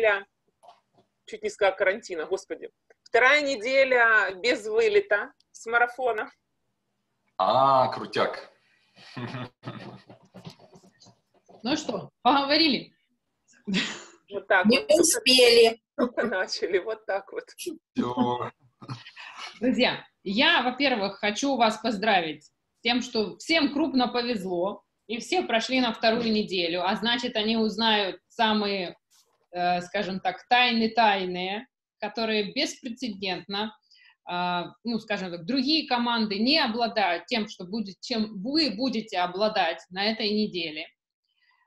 неделя, чуть не сказала карантина, господи, вторая неделя без вылета с марафона. А, крутяк. Ну что, поговорили? Вот так не вот. Успели. Только начали, вот так вот. Все. Друзья, я, во-первых, хочу вас поздравить с тем, что всем крупно повезло, и все прошли на вторую неделю, а значит, они узнают самые, скажем так, тайны-тайные, которые беспрецедентно, ну, скажем так, другие команды не обладают тем, что будет, чем вы будете обладать на этой неделе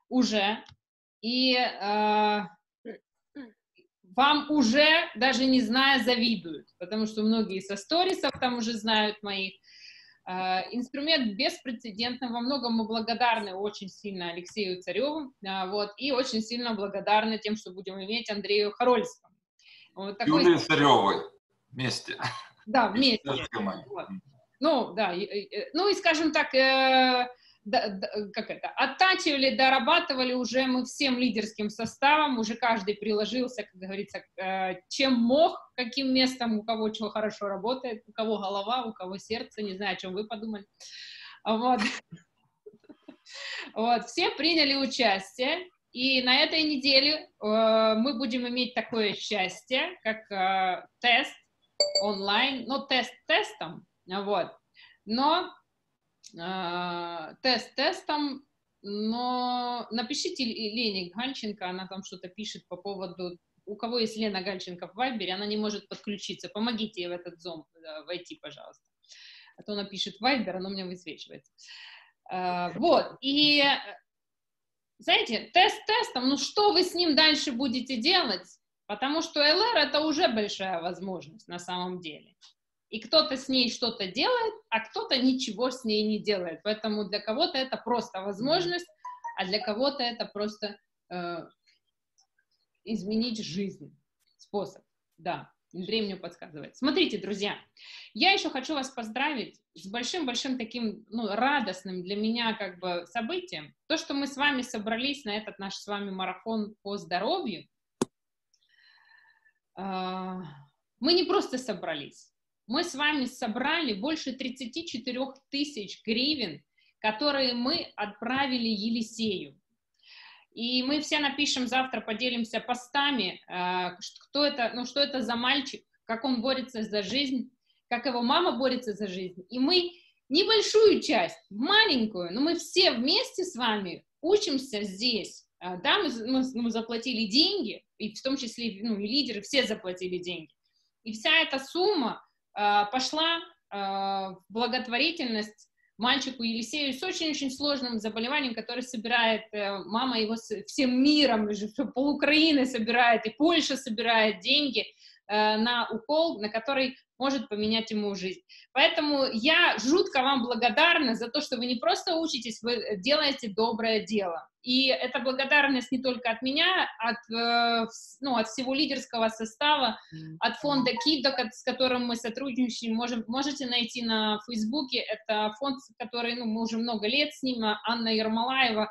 уже, и вам уже, даже не зная, завидуют, потому что многие со сторисов там уже знают моих. Инструмент беспрецедентный, во многом мы благодарны очень сильно Алексею Цареву, вот, и очень сильно благодарны тем, что будем иметь Андрею Харольскому. Вот такой... Юлия Царевой вместе. Да, вместе. Вот. Ну, да, ну и, скажем так, как это, оттачивали, дорабатывали уже мы всем лидерским составом, уже каждый приложился, как говорится, чем мог, каким местом, у кого чего хорошо работает, у кого голова, у кого сердце, не знаю, о чем вы подумали. Вот. Вот. Все приняли участие, и на этой неделе мы будем иметь такое счастье, как тест онлайн, ну, тест тестом, вот, но тест тестом, но напишите Лене Гальченко, она там что-то пишет по поводу, у кого есть Лена Гальченко в Viber, она не может подключиться, помогите ей в этот Zoom войти, пожалуйста, а то она пишет Viber, она у меня высвечивается. Вот, и, знаете, тест тестом, ну что вы с ним дальше будете делать, потому что ЛР это уже большая возможность на самом деле. И кто-то с ней что-то делает, а кто-то ничего с ней не делает. Поэтому для кого-то это просто возможность, а для кого-то это просто изменить жизнь. Способ. Да, Андрей мне подсказывает. Смотрите, друзья, я еще хочу вас поздравить с большим-большим таким, ну, радостным для меня как бы событием. То, что мы с вами собрались на этот наш с вами марафон по здоровью, мы не просто собрались. Мы с вами собрали больше 34 тысяч гривен, которые мы отправили Елисею. И мы все напишем завтра, поделимся постами, кто это, ну, что это за мальчик, как он борется за жизнь, как его мама борется за жизнь. И мы небольшую часть, маленькую, но мы все вместе с вами учимся здесь. Да, мы заплатили деньги, и в том числе, ну, и лидеры, все заплатили деньги. И вся эта сумма пошла в благотворительность мальчику Елисею с очень-очень сложным заболеванием, которое собирает мама его всем миром, пол Украины собирает, и Польша собирает деньги на укол, на который может поменять ему жизнь. Поэтому я жутко вам благодарна за то, что вы не просто учитесь, вы делаете доброе дело. И эта благодарность не только от меня, от всего лидерского состава, от фонда Kiddo, с которым мы сотрудничаем, можете найти на Фейсбуке. Это фонд, который, ну, мы уже много лет с ним, Анна Ермолаева.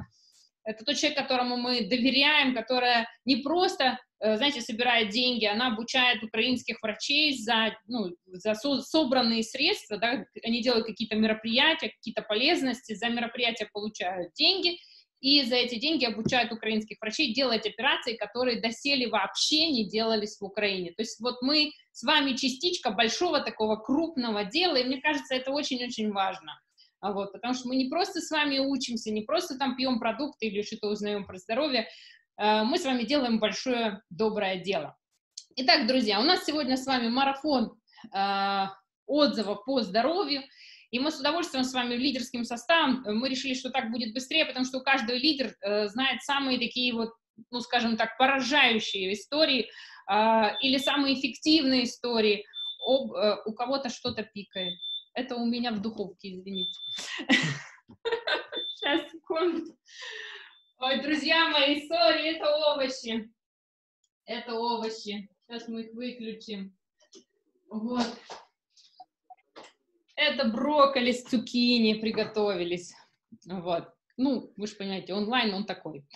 Это тот человек, которому мы доверяем, которая не просто, знаете, собирает деньги, она обучает украинских врачей за собранные средства, да, они делают какие-то мероприятия, какие-то полезности, за мероприятия получают деньги, и за эти деньги обучают украинских врачей делать операции, которые доселе вообще не делались в Украине. То есть вот мы с вами частичка большого такого крупного дела, и мне кажется, это очень-очень важно. Вот, потому что мы не просто с вами учимся, не просто там пьем продукты или что-то узнаем про здоровье, мы с вами делаем большое доброе дело. Итак, друзья, у нас сегодня с вами марафон отзывов по здоровью, и мы с удовольствием с вами лидерским составом, мы решили, что так будет быстрее, потому что каждый лидер знает самые такие вот, ну, скажем так, поражающие истории или самые эффективные истории, у кого-то что-то пикает. Это у меня в духовке, извините. Сейчас, секунду. Ой, друзья мои, сори, это овощи. Это овощи. Сейчас мы их выключим. Вот. Это брокколи с цукини приготовились. Вот. Ну, вы же понимаете, онлайн он такой.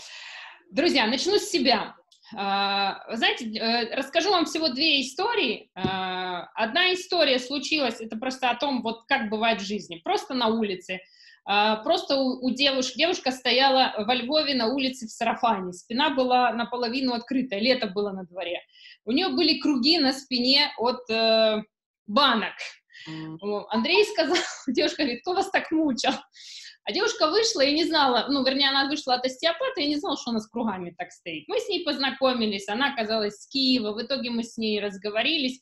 Друзья, начну с себя. Знаете, расскажу вам всего две истории. Одна история случилась, это просто о том, вот как бывает в жизни, просто на улице. Просто у девушки, девушка стояла во Львове на улице в сарафане, спина была наполовину открыта, лето было на дворе. У нее были круги на спине от банок. Андрей сказал, девушка говорит, кто вас так мучил? А девушка вышла и не знала, ну, вернее, она вышла от остеопата и не знала, что она с кругами так стоит. Мы с ней познакомились, она оказалась с Киева, в итоге мы с ней разговорились,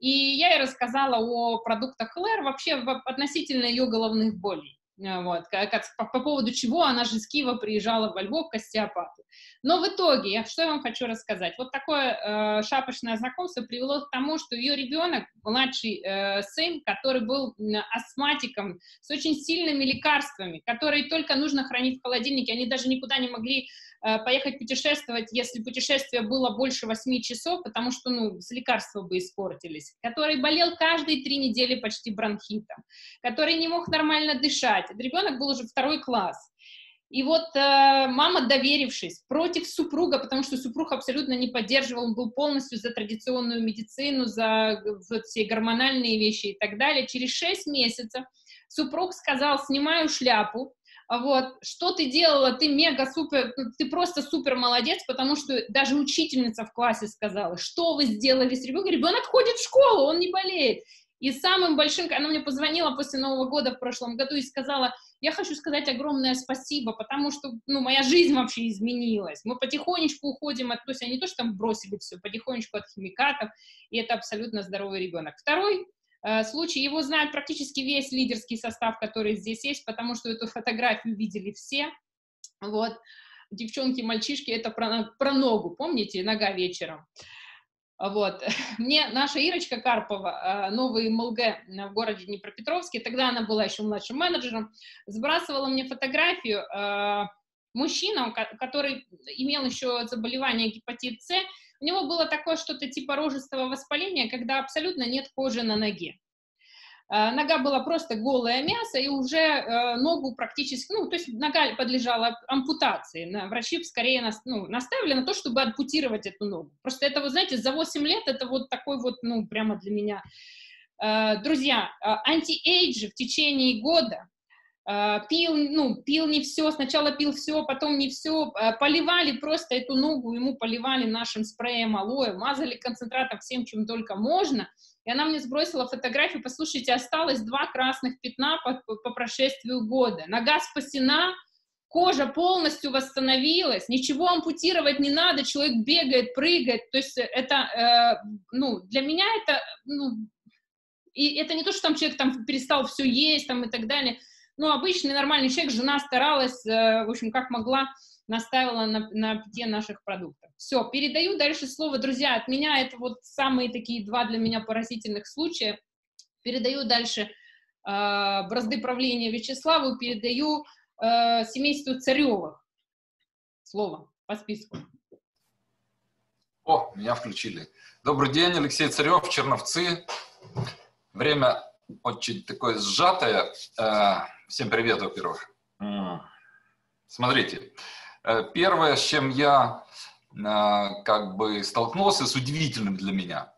и я ей рассказала о продуктах ЛР, вообще относительно ее головных болей. Вот, по поводу чего она же с Киева приезжала во Львов к остеопату. Но в итоге, что я вам хочу рассказать, вот такое шапочное знакомство привело к тому, что ее ребенок, младший сын, который был астматиком, с очень сильными лекарствами, которые только нужно хранить в холодильнике, они даже никуда не могли поехать путешествовать, если путешествие было больше 8 часов, потому что, ну, лекарства бы испортились, который болел каждые 3 недели почти бронхитом, который не мог нормально дышать, ребенок был уже 2 класс. И вот мама, доверившись против супруга, потому что супруг абсолютно не поддерживал, он был полностью за традиционную медицину, за вот все гормональные вещи и так далее, через 6 месяцев супруг сказал: снимаю шляпу, вот, что ты делала, ты мега-супер, ты просто супер молодец, потому что даже учительница в классе сказала, что вы сделали с ребенком, ребенок ходит в школу, он не болеет. И самым большим, она мне позвонила после Нового года в прошлом году и сказала: я хочу сказать огромное спасибо, потому что, ну, моя жизнь вообще изменилась. Мы потихонечку уходим от, то есть они не то, что там бросили все, потихонечку от химикатов, и это абсолютно здоровый ребенок. Второй случай, его знает практически весь лидерский состав, который здесь есть, потому что эту фотографию видели все, вот, девчонки, мальчишки, это про ногу, помните, нога вечером. Вот, мне наша Ирочка Карпова, новый МЛГ в городе Днепропетровске, тогда она была еще младшим менеджером, сбрасывала мне фотографию мужчины, который имел еще заболевание гепатит С, у него было такое что-то типа рожистого воспаления, когда абсолютно нет кожи на ноге. Нога была просто голое мясо, и уже ногу практически, ну, то есть нога подлежала ампутации. Врачи скорее, ну, наставили на то, чтобы ампутировать эту ногу. Просто это, вы знаете, за 8 лет это вот такой вот, ну, прямо для меня. Друзья, анти-эйдж в течение года. Пил, ну, пил не все, сначала пил все, потом не все, поливали просто эту ногу, ему поливали нашим спреем алоэ, мазали концентратом всем, чем только можно, и она мне сбросила фотографию, послушайте, осталось 2 красных пятна по прошествию года, нога спасена, кожа полностью восстановилась, ничего ампутировать не надо, человек бегает, прыгает, то есть это, ну, для меня это, ну, и это не то, что там человек там перестал все есть там и так далее. Ну, обычный нормальный человек, жена старалась, в общем, как могла, настаивала на питье наших продуктов. Все, передаю дальше слово, друзья, от меня, это вот самые такие 2 для меня поразительных случая. Передаю дальше бразды правления Вячеславу, передаю семейству Царевых. Слово по списку. О, меня включили. Добрый день, Алексей Царев, Черновцы. Время очень такое сжатое. Всем привет, во-первых. Смотрите, первое, с чем я как бы столкнулся, с удивительным для меня,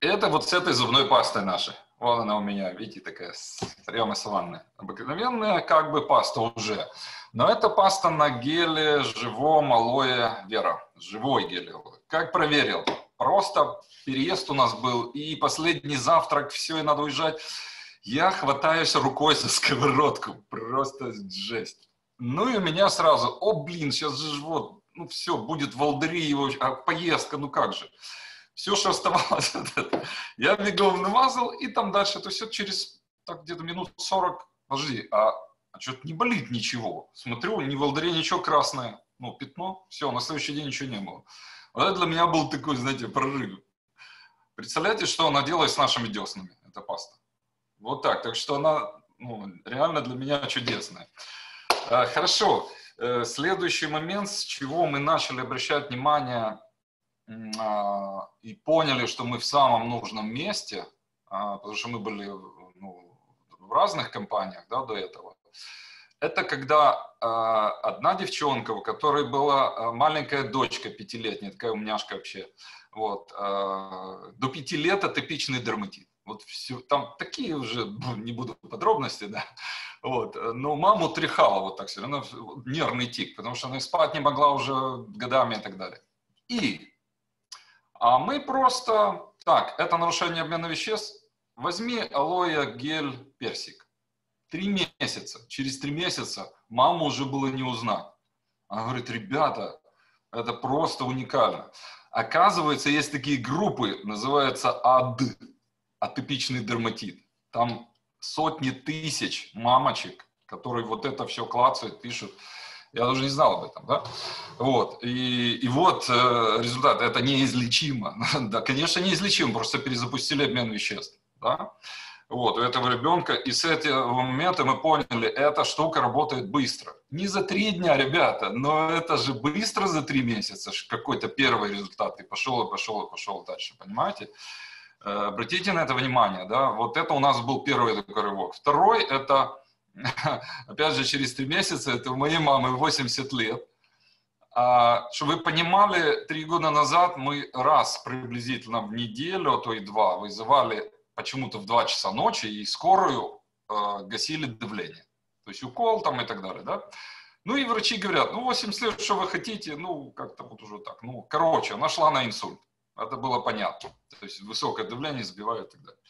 это вот с этой зубной пастой нашей. Вон она у меня, видите, такая прямо саванная. Обыкновенная как бы паста уже. Но это паста на геле живом алоэ вера. Живой гель. Как проверил? Просто переезд у нас был, и последний завтрак, все, и надо уезжать. Я хватаюсь рукой за сковородку, просто жесть. Ну и у меня сразу, о, блин, сейчас же вот, ну все, будет Валдыриева, а поездка, ну как же. Все, что оставалось от этого, я бегом намазал, и там дальше, то все через так где-то минут 40, подожди, а что-то не болит ничего. Смотрю, ни Валдырия, ничего, красное, ну, пятно, все, на следующий день ничего не было. Вот это для меня был такой, знаете, прорыв. Представляете, что она делает с нашими деснами, эта паста. Вот так. Так что она, ну, реально для меня чудесная. Хорошо. Следующий момент, с чего мы начали обращать внимание и поняли, что мы в самом нужном месте, потому что мы были, ну, в разных компаниях, да, до этого. Это когда одна девчонка, у которой была маленькая дочка пятилетняя, такая умняшка вообще, вот, до 5 лет атопичный дерматит. Вот все, там такие уже, не буду подробности, да, вот, но маму тряхала вот так все равно, нервный тик, потому что она спать не могла уже годами и так далее. И мы просто, так, это нарушение обмена веществ, возьми алоэ, гель, персик. 3 месяца, через 3 месяца маму уже было не узнать. Она говорит, ребята, это просто уникально. Оказывается, есть такие группы, называются АД. Атопичный дерматит. Там сотни тысяч мамочек, которые вот это все клацают, пишут. Я даже не знал об этом, да? Вот. И вот результат. Это неизлечимо. Да, конечно, неизлечимо. Просто перезапустили обмен веществ. Да? Вот. У этого ребенка. И с этого момента мы поняли, эта штука работает быстро. Не за 3 дня, ребята, но это же быстро за 3 месяца. Какой-то первый результат. И пошел, и пошел, и пошел дальше. Понимаете? Обратите на это внимание, да, вот это у нас был первый такой рывок. Второй, это, опять же, через 3 месяца, это у моей мамы 80 лет. Чтобы вы понимали, 3 года назад мы раз приблизительно в неделю, а то и 2, вызывали почему-то в 2 часа ночи и скорую гасили давление. То есть укол там и так далее, да. Ну и врачи говорят, ну 80 лет, что вы хотите, ну как-то вот уже так, ну короче, она шла на инсульт. Это было понятно. То есть высокое давление сбивает и так далее.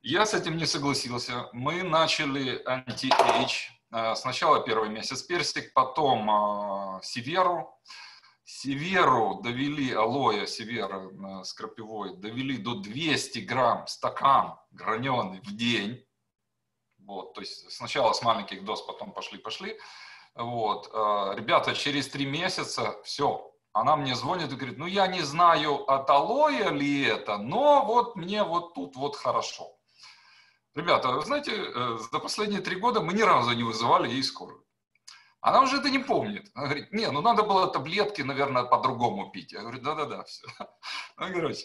Я с этим не согласился. Мы начали анти-эйдж. Сначала первый месяц персик, потом северу. Северу довели, алоэ севера с крапивой, довели до 200 грамм стакан граненый в день. Вот, то есть сначала с маленьких доз, потом пошли. Вот. Ребята, через 3 месяца все. Она мне звонит и говорит, ну я не знаю, от алоэ ли это, но вот мне вот тут вот хорошо. Ребята, вы знаете, за последние 3 года мы ни разу не вызывали ей скорую. Она уже это не помнит. Она говорит, не, ну надо было таблетки, наверное, по-другому пить. Я говорю, да-да-да, все. Ну, короче,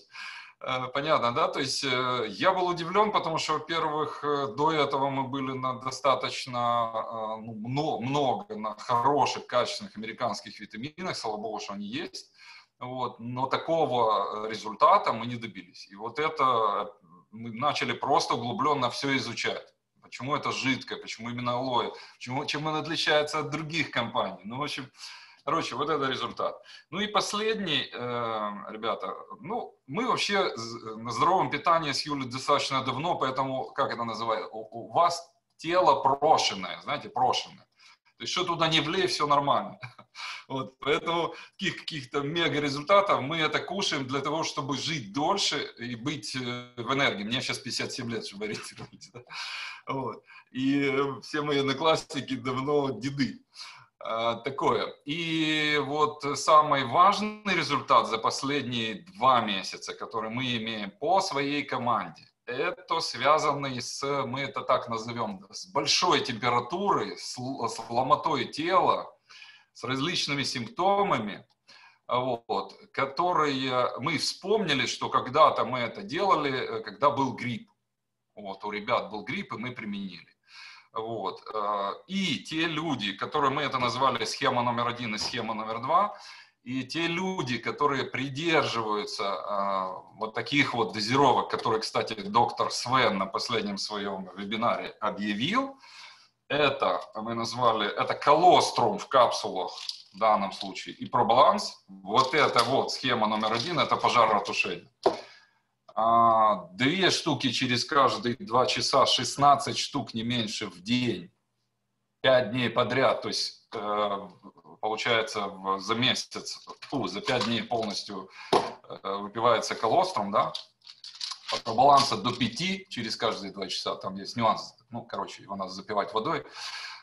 понятно, да? То есть я был удивлен, потому что, во-первых, до этого мы были на достаточно много на хороших, качественных американских витаминах, слава богу, что они есть, вот, но такого результата мы не добились. И вот это мы начали просто углубленно все изучать. Почему это жидкое, почему именно алоэ, чем он отличается от других компаний. Ну, в общем... Короче, вот это результат. Ну и последний, ребята, ну, мы вообще на здоровом питании с Юлей достаточно давно, поэтому, как это называется, у вас тело прошенное, знаете, прошенное. То есть, что туда не влей, все нормально. Вот, поэтому таких каких-то мега результатов мы это кушаем для того, чтобы жить дольше и быть в энергии. Мне сейчас 57 лет, чтобы ориентировались. Да? Вот. И все мои одноклассники давно деды. Такое. И вот самый важный результат за последние 2 месяца, который мы имеем по своей команде, это связанный с, мы это так назовем, с большой температурой, с ломотой тела, с различными симптомами, вот, которые мы вспомнили, что когда-то мы это делали, когда был грипп. Вот, у ребят был грипп, и мы применили. Вот. И те люди, которые мы это назвали схема номер 1 и схема номер 2, и те люди, которые придерживаются вот таких вот дозировок, которые, кстати, доктор Свен на последнем своем вебинаре объявил, это мы назвали, это колострум в капсулах в данном случае и пробаланс, вот это вот схема номер 1, это пожаротушение. 2 штуки через каждые 2 часа, 16 штук не меньше в день, 5 дней подряд, то есть получается за месяц, за 5 дней полностью выпивается колострум, да, по балансу до 5 через каждые 2 часа, там есть нюанс, ну, короче, его надо запивать водой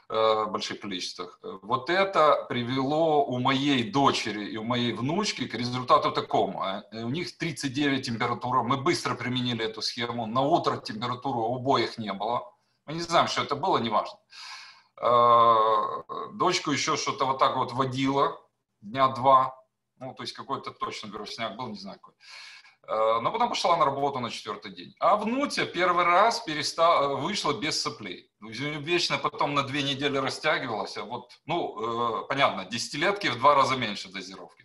в больших количествах. Вот это привело у моей дочери и у моей внучки к результату такому. У них 39 температура. Мы быстро применили эту схему. На утро температуры у обоих не было. Мы не знаем, что это было, неважно. Дочку еще что-то вот так вот водила дня 2. Ну, то есть какой-то точно грустняк был, не знаю какой. Но потом пошла на работу на четвертый день. А Внутя первый раз вышла без соплей. Вечно потом на 2 недели растягивалась. А вот, ну, понятно, 10-летки в 2 раза меньше дозировки.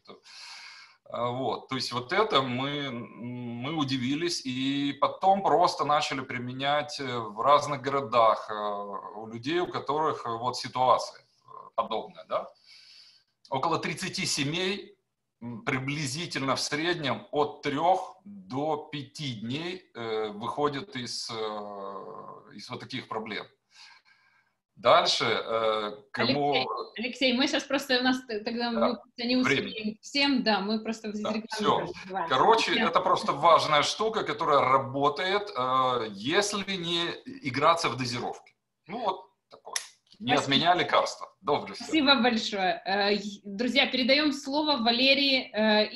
Вот, то есть вот это мы удивились, и потом просто начали применять в разных городах у людей, у которых вот ситуация подобная, да. Около 30 семей приблизительно в среднем от 3 до 5 дней выходят из вот таких проблем. Дальше, кому... Алексей, мы сейчас просто, у нас тогда да, мы не успеем всем, да, мы просто... Да, все. Короче, это просто важная штука, которая работает, если не играться в дозировки. Ну, вот такое. Не от меня лекарства. Добрый день. Спасибо большое. Друзья, передаем слово Валерии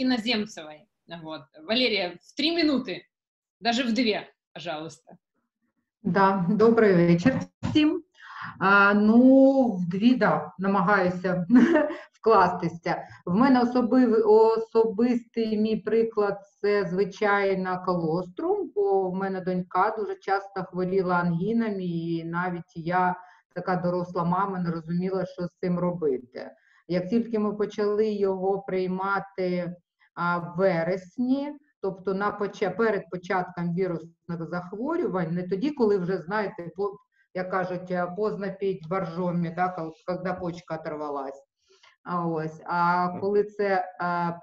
Иноземцевой. Вот. Валерия, в 3 минуты, даже в 2, пожалуйста. Да, добрый вечер всем. Ну, да, намагаюся вкластися. В мене особистий мій приклад – це, звичайно, колострум, бо в мене донька дуже часто хворіла ангінами, і навіть я, така доросла мама, не розуміла, що з цим робити. Як тільки ми почали його приймати в вересні, тобто перед початком вірусних захворювань, не тоді, коли вже, знаєте, як кажуть, поздно піть боржомі, коли почка оторвалась. А коли це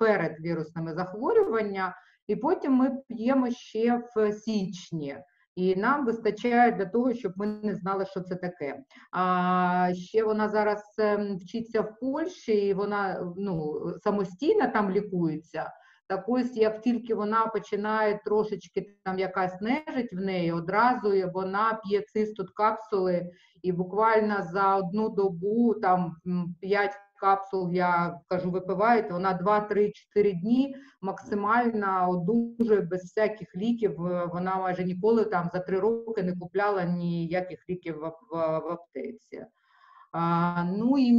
перед вірусними захворюваннями, і потім ми п'ємо ще в січні. І нам вистачає для того, щоб ми не знали, що це таке. Ще вона зараз вчиться в Польщі, і вона самостійно там лікується. Так ось, як тільки вона починає трошечки, там якась нежить в неї, одразу вона п'є цистут-капсули, і буквально за 1 добу, там 5 капсул, я кажу, випиваєте, вона 2-3-4 дні максимально одужує, без всяких ліків, вона майже ніколи там за 3 роки не купляла ніяких ліків в аптеці. Ну і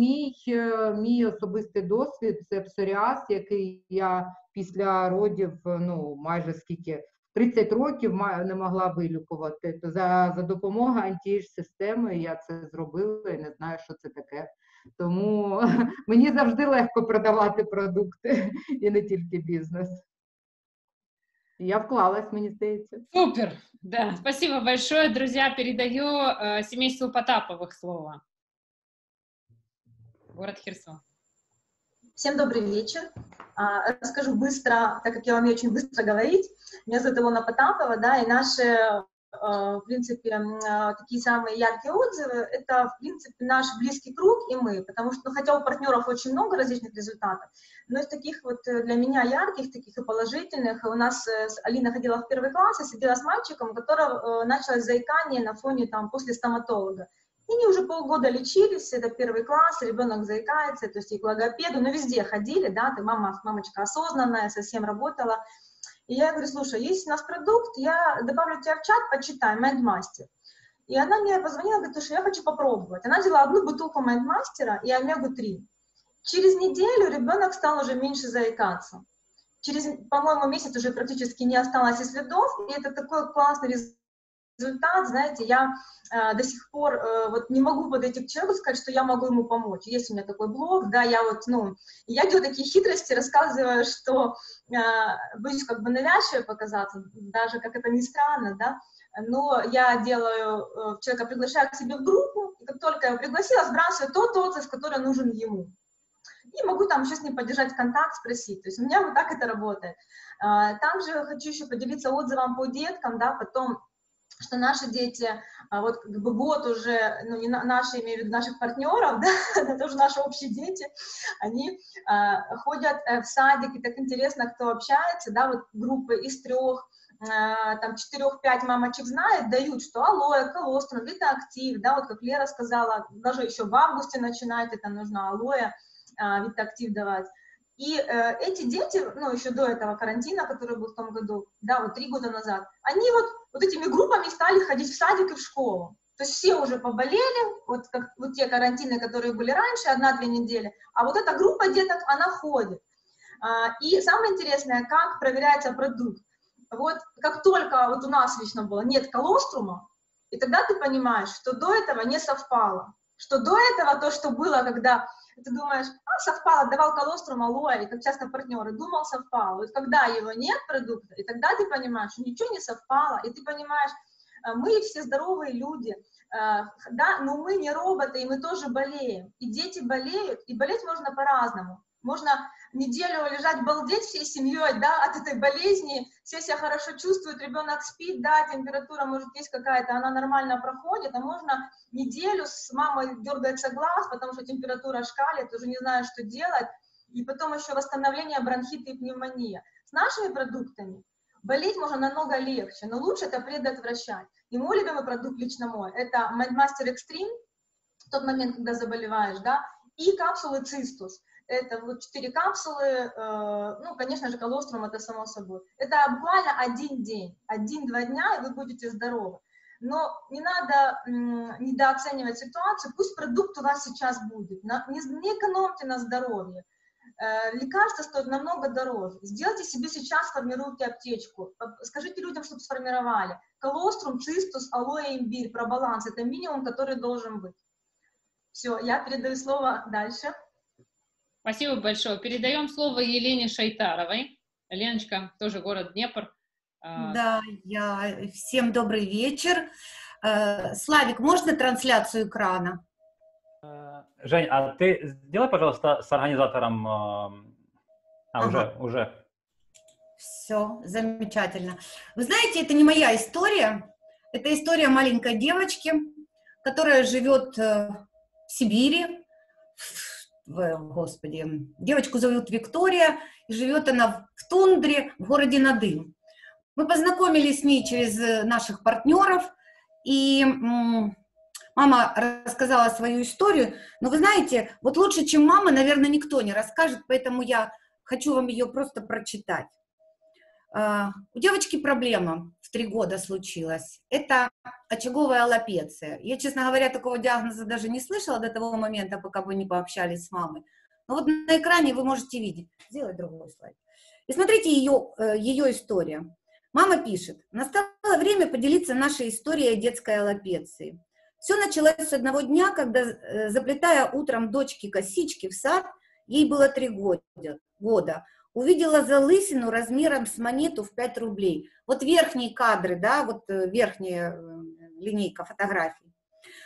мій особистий досвід – це псоріаз, який я після родів, ну, майже скільки, 30 років не могла вилікувати. За допомогою антиєж-системи я це зробила і не знаю, що це таке. Тому мені завжди легко продавати продукти і не тільки бізнес. Я вклалась, мне кажется. Супер! Да, спасибо большое. Друзья, передаю семейству Потаповых слово. Город Херсон. Всем добрый вечер. Расскажу быстро, так как я умею очень быстро говорить. Меня зовут Илона Потапова, да, и наши, в принципе, такие самые яркие отзывы, это, в принципе, наш близкий круг и мы, потому что, ну, хотя у партнеров очень много различных результатов, но из таких вот для меня ярких, таких и положительных, у нас Алина ходила в 1 класс и сидела с мальчиком, у которого началось заикание на фоне, там, после стоматолога. И они уже полгода лечились, это 1 класс, ребенок заикается, то есть и к логопеду, но везде ходили, да, ты мамочка осознанная, совсем работала. И я говорю, слушай, есть у нас продукт, я добавлю тебя в чат, почитай, Mindmaster. И она мне позвонила, говорит, слушай, я хочу попробовать. Она взяла 1 бутылку Mindmaster и омегу-3. Через неделю ребенок стал уже меньше заикаться. Через, по-моему, месяц уже практически не осталось и следов, и это такой классный результат, знаете, я до сих пор вот не могу подойти к человеку и сказать, что я могу ему помочь. Есть у меня такой блог, да, я вот, ну, я делаю такие хитрости, рассказываю, что боюсь как бы навязчиво показаться, даже как это ни странно, да, но я делаю, человека приглашаю к себе в группу, и как только я его пригласила, сбрасываю тот отзыв, который нужен ему. И могу там еще с ним поддержать контакт, спросить. То есть у меня вот так это работает. Также хочу еще поделиться отзывом по деткам, да, потом что наши дети, вот как бы год уже, ну, не наши, имею в виду наших партнеров, да, это уже наши общие дети, они ходят в садик, и так интересно, кто общается, да, вот группы из 3, там, 4-5 мамочек знает, дают, что алоэ, колострум, витаактив, да, вот как Лера сказала, даже еще в августе начинать, это нужно алоэ, витаактив давать. И эти дети, ну, еще до этого карантина, который был в том году, да, вот 3 года назад, они вот этими группами стали ходить в садик и в школу. То есть все уже поболели, вот, как, вот те карантины, которые были раньше, 1-2 недели, а вот эта группа деток, она ходит. И самое интересное, как проверяется продукт. Вот как только вот у нас лично было, нет колострума, и тогда ты понимаешь, что до этого не совпало. Что до этого то, что было, когда ты думаешь, а, совпало, отдавал колострум, алло, или как часто партнеры, думал, совпало. Вот когда его нет продукта, и тогда ты понимаешь, что ничего не совпало, и ты понимаешь, мы все здоровые люди, да, но мы не роботы, и мы тоже болеем. И дети болеют, и болеть можно по-разному. Можно неделю лежать, балдеть всей семьей, да, от этой болезни, все себя хорошо чувствуют, ребенок спит, да, температура, может, есть какая-то, она нормально проходит, а можно неделю с мамой дергается глаз, потому что температура шкалит, уже не знаю, что делать, и потом еще восстановление бронхита и пневмония. С нашими продуктами болеть можно намного легче, но лучше это предотвращать. И мой любимый продукт лично мой, это Mindmaster Extreme, в тот момент, когда заболеваешь, да, и капсулы Цистус. Это вот 4 капсулы, ну, конечно же, колострум, это само собой. Это буквально один день, 1-2 дня, и вы будете здоровы. Но не надо недооценивать ситуацию, пусть продукт у вас сейчас будет. Не экономьте на здоровье. Лекарства стоят намного дороже. Сделайте себе сейчас, сформируйте аптечку. Скажите людям, чтобы сформировали. Колострум, цистус, алоэ, имбирь, про баланс. Это минимум, который должен быть. Все, я передаю слово дальше. Спасибо большое. Передаем слово Елене Шайтаровой. Леночка, тоже город Днепр. Да, всем добрый вечер. Славик, можно трансляцию экрана? Жень, а ты сделай, пожалуйста, с организатором. Уже. Все, замечательно. Вы знаете, это не моя история. Это история маленькой девочки, которая живет в Сибири. Господи, девочку зовут Виктория, и живет она в тундре, в городе Надым. Мы познакомились с ней через наших партнеров, и мама рассказала свою историю. Но вы знаете, вот лучше, чем мама, наверное, никто не расскажет, поэтому я хочу вам ее просто прочитать. У девочки проблема в 3 года случилась. Это очаговая аллопеция. Я, честно говоря, такого диагноза даже не слышала до того момента, пока вы не пообщались с мамой. Но вот на экране вы можете видеть. Сделай другой слайд. И смотрите ее история. Мама пишет. Настало время поделиться нашей историей о детской аллопеции. Все началось с одного дня, когда, заплетая утром дочке косички в сад, ей было 3 года. Увидела залысину размером с монету в 5 рублей. Вот верхние кадры, да, вот верхняя линейка фотографий.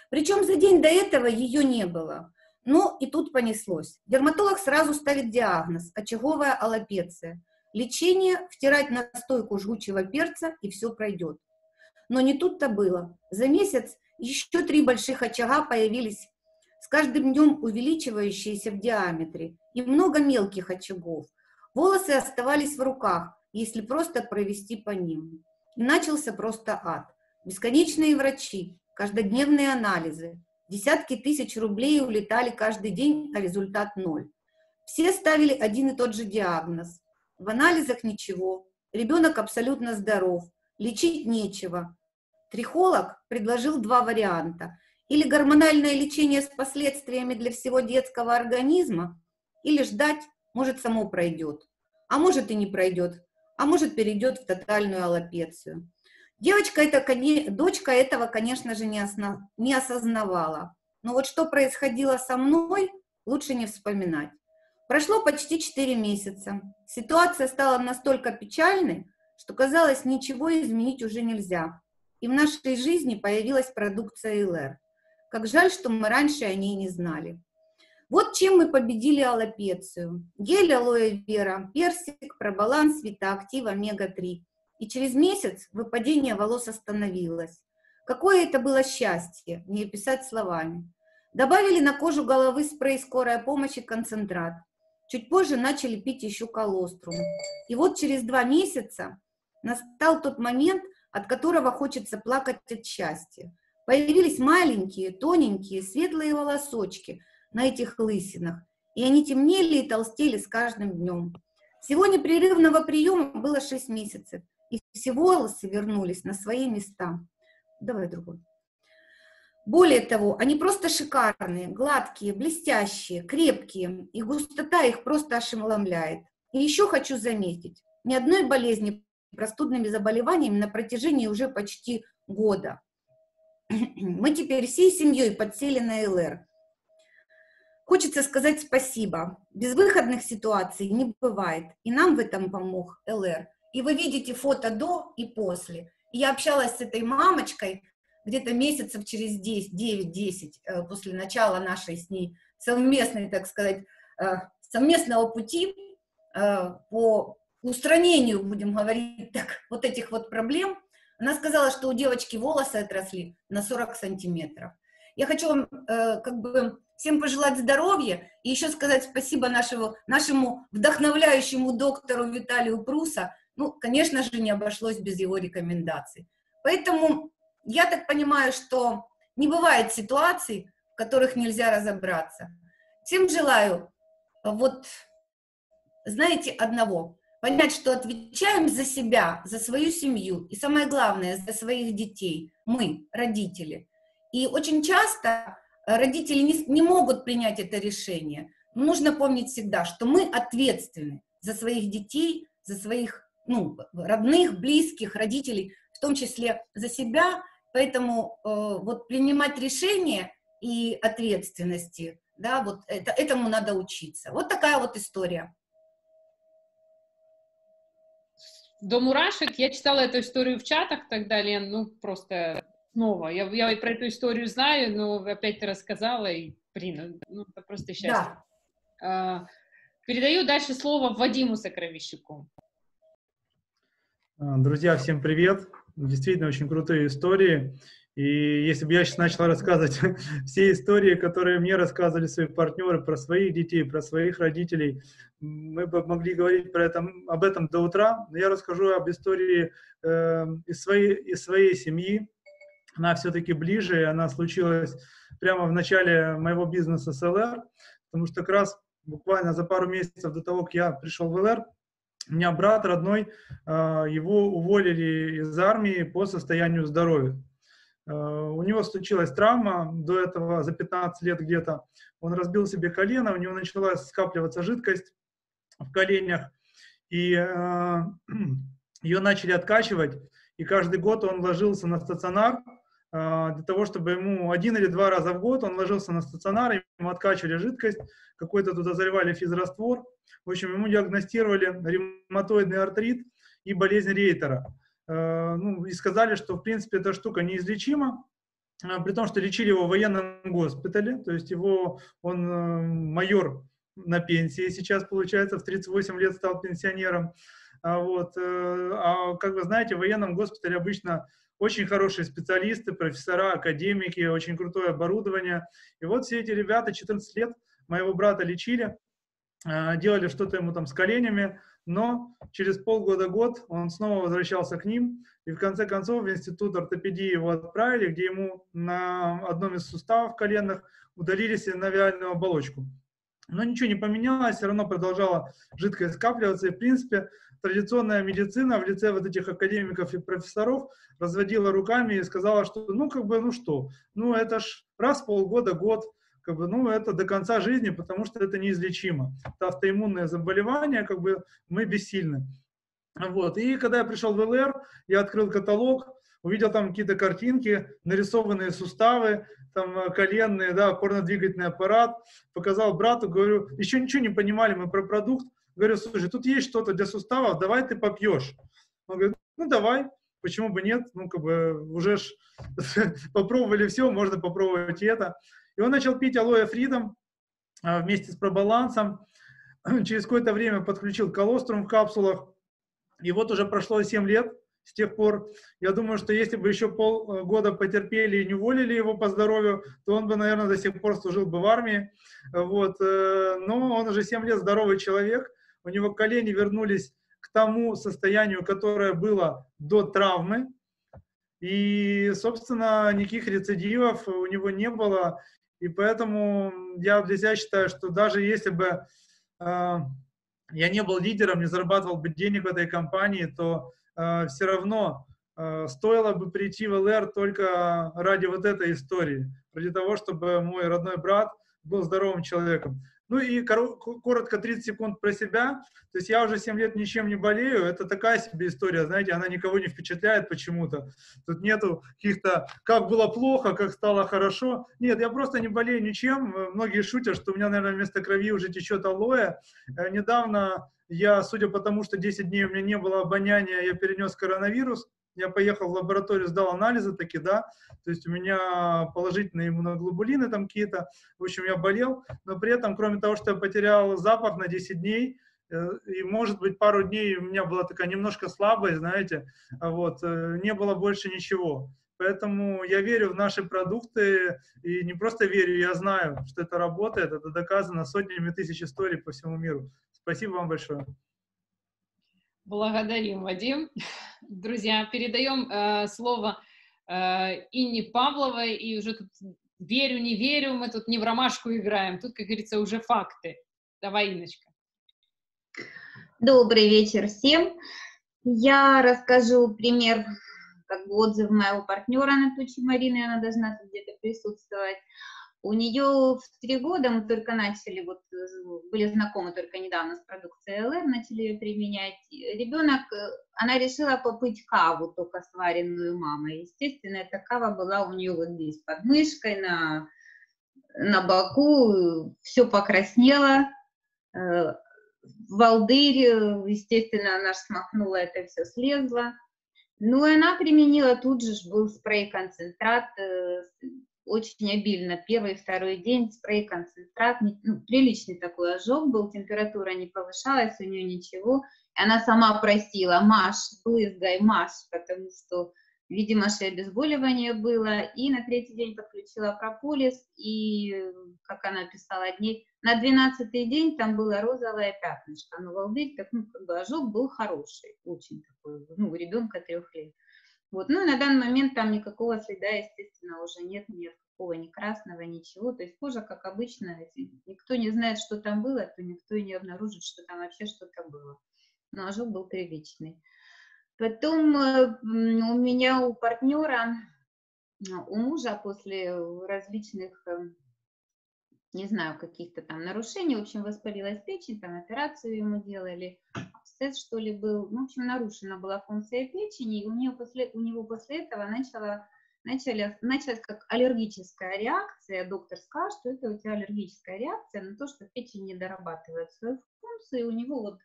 Причем за день до этого ее не было. Ну и тут понеслось. Дерматолог сразу ставит диагноз – очаговая аллопеция. Лечение – втирать настойку жгучего перца, и все пройдет. Но не тут-то было. За месяц еще 3 больших очага появились, с каждым днем увеличивающиеся в диаметре, и много мелких очагов. Волосы оставались в руках, если просто провести по ним. И начался просто ад. Бесконечные врачи, каждодневные анализы. Десятки тысяч рублей улетали каждый день, а результат 0. Все ставили один и тот же диагноз. В анализах ничего. Ребенок абсолютно здоров. Лечить нечего. Трихолог предложил 2 варианта. Или гормональное лечение с последствиями для всего детского организма, или ждать, может, само пройдет, а может и не пройдет, а может перейдет в тотальную аллопецию. Дочка этого, конечно же, не осознавала. Но вот что происходило со мной, лучше не вспоминать. Прошло почти 4 месяца. Ситуация стала настолько печальной, что, казалось, ничего изменить уже нельзя. И в нашей жизни появилась продукция ЛР. Как жаль, что мы раньше о ней не знали. Вот чем мы победили аллопецию. Гель алоэ вера, персик, пробаланс, витаактив, омега-3. И через месяц выпадение волос остановилось. Какое это было счастье, не описать словами. Добавили на кожу головы спрей скорой помощи концентрат. Чуть позже начали пить еще колострум. И вот через 2 месяца настал тот момент, от которого хочется плакать от счастья. Появились маленькие, тоненькие, светлые волосочки на этих лысинах, и они темнели и толстели с каждым днем. Всего непрерывного приема было 6 месяцев, и все волосы вернулись на свои места. Давай другой. Более того, они просто шикарные, гладкие, блестящие, крепкие, и густота их просто ошеломляет. И еще хочу заметить, ни одной болезни простудными заболеваниями на протяжении уже почти года. Мы теперь всей семьей подсели на ЛР. Хочется сказать спасибо. Безвыходных ситуаций не бывает. И нам в этом помог ЛР. И вы видите фото до и после. И я общалась с этой мамочкой где-то месяцев через 9-10 после начала нашей с ней совместной, так сказать, совместного пути по устранению, будем говорить так, вот этих вот проблем. Она сказала, что у девочки волосы отросли на 40 сантиметров. Я хочу вам как бы всем пожелать здоровья и еще сказать спасибо нашему вдохновляющему доктору Виталию Пруса. Ну, конечно же, не обошлось без его рекомендаций. Поэтому я так понимаю, что не бывает ситуаций, в которых нельзя разобраться. Всем желаю, вот, знаете, одного. Понять, что отвечаем за себя, за свою семью и, самое главное, за своих детей. Мы, родители. И очень часто родители не могут принять это решение. Но нужно помнить всегда, что мы ответственны за своих детей, за своих родных, близких, родителей, в том числе за себя. Поэтому вот принимать решения и ответственности, да, вот этому надо учиться. Вот такая вот история. До мурашек. Я читала эту историю в чатах тогда, Лен, ну просто снова. Я про эту историю знаю, но опять ты рассказала, и блин, ну это просто счастье. Да. Передаю дальше слово Вадиму Сокровищику. Друзья, всем привет. Действительно, очень крутые истории. И если бы я сейчас начал рассказывать все истории, которые мне рассказывали свои партнеры про своих детей, про своих родителей, мы бы могли говорить об этом до утра. Но я расскажу об истории из своей семьи. Она все-таки ближе, она случилась прямо в начале моего бизнеса с ЛР, потому что как раз буквально за пару месяцев до того, как я пришел в ЛР, у меня брат родной, его уволили из армии по состоянию здоровья. У него случилась травма, до этого за 15 лет где-то, он разбил себе колено, у него начала скапливаться жидкость в коленях, и ее начали откачивать, и каждый год он ложился на стационар, для того, чтобы ему один или два раза в год он ложился на стационар, ему откачивали жидкость, какой-то туда заливали физраствор, в общем, ему диагностировали ревматоидный артрит и болезнь Рейтера. И сказали, что, в принципе, эта штука неизлечима, при том, что лечили его в военном госпитале, то есть он майор на пенсии сейчас, получается, в 38 лет стал пенсионером. Вот. А, как вы знаете, в военном госпитале обычно очень хорошие специалисты, профессора, академики, очень крутое оборудование. И вот все эти ребята 14 лет моего брата лечили, делали что-то ему там с коленями, но через полгода-год он снова возвращался к ним, и в конце концов в институт ортопедии его отправили, где ему на одном из суставов коленных удалили синовиальную оболочку. Но ничего не поменялось, все равно продолжала жидкость скапливаться, и в принципе традиционная медицина в лице вот этих академиков и профессоров разводила руками и сказала, что это ж раз в полгода-год, это до конца жизни, потому что это неизлечимо. Это автоиммунное заболевание, мы бессильны. Вот. И когда я пришел в ЛР, я открыл каталог, увидел там какие-то картинки, нарисованные суставы, там коленные, да, опорно-двигательный аппарат. Показал брату, говорю, еще ничего не понимали мы про продукт. Говорю, слушай, тут есть что-то для суставов, давай ты попьешь. Он говорит, давай. Почему бы нет? Уже ж попробовали все, можно попробовать и это. И он начал пить алоэ фридом вместе с пробалансом. Через какое-то время подключил колострум в капсулах. И вот уже прошло 7 лет с тех пор. Я думаю, что если бы еще полгода потерпели и не уволили его по здоровью, то он бы, наверное, до сих пор служил бы в армии. Вот. Но он уже 7 лет здоровый человек. У него колени вернулись к тому состоянию, которое было до травмы. И, собственно, никаких рецидивов у него не было. И поэтому я для себя считаю, что даже если бы я не был лидером, не зарабатывал бы денег в этой компании, то все равно стоило бы прийти в ЛР только ради вот этой истории, ради того, чтобы мой родной брат был здоровым человеком. Ну и коротко 30 секунд про себя. То есть я уже 7 лет ничем не болею. Это такая себе история, знаете, она никого не впечатляет почему-то. Тут нету каких-то, как было плохо, как стало хорошо. Нет, я просто не болею ничем. Многие шутят, что у меня, наверное, вместо крови уже течет алоэ. Недавно я, судя по тому, что 10 дней у меня не было обоняния, я перенес коронавирус. Я поехал в лабораторию, сдал анализы таки, да, то есть у меня положительные иммуноглобулины там какие-то, в общем, я болел, но при этом, кроме того, что я потерял запах на 10 дней, и, может быть, пару дней у меня была такая немножко слабая, знаете, вот, не было больше ничего. Поэтому я верю в наши продукты, и не просто верю, я знаю, что это работает, это доказано сотнями тысяч историй по всему миру. Спасибо вам большое. Благодарим, Вадим. Друзья, передаем слово Инне Павловой, и уже тут верю, не верю, мы тут не в ромашку играем, тут, как говорится, уже факты. Давай, Инночка. Добрый вечер всем. Я расскажу пример, как бы отзыв моего партнера на туче Марины, она должна тут где-то присутствовать. У нее в 3 года мы только начали, вот были знакомы только недавно с продукцией ЛР, начали ее применять. Ребенок, она решила попить каву, только сваренную мамой. Естественно, эта кава была у нее вот здесь под мышкой, на боку, все покраснело. Волдырь, естественно, она смахнула, это все слезло. Ну и она применила, тут же был спрей-концентрат, очень обильно. Первый, второй день спрей, концентрат. Ну, приличный такой ожог был, температура не повышалась, у нее ничего. Она сама просила: «Маш, брызгай, Маш», потому что, видимо, что обезболивание было. И на 3-й день подключила прополис, и, как она писала, дней, на 12-й день там было розовое пятнышко. Но волдырь, так, ну, как бы ожог был хороший, очень такой, ну, у ребенка 3 лет. Вот. Ну, на данный момент там никакого следа, естественно, уже нет, никакого ни красного, ничего. То есть кожа, как обычно, никто не знает, что там было, то никто и не обнаружит, что там вообще что-то было. Но ожог был приличный. Потом у меня, у партнера, у мужа после различных, не знаю, каких-то там нарушений, в общем, воспалилась печень, там операцию ему делали, абсцесс, что ли, был. В общем, нарушена была функция печени, и у него после этого началась как аллергическая реакция. Доктор сказал, что это у тебя аллергическая реакция на то, что печень не дорабатывает свою функцию, и у него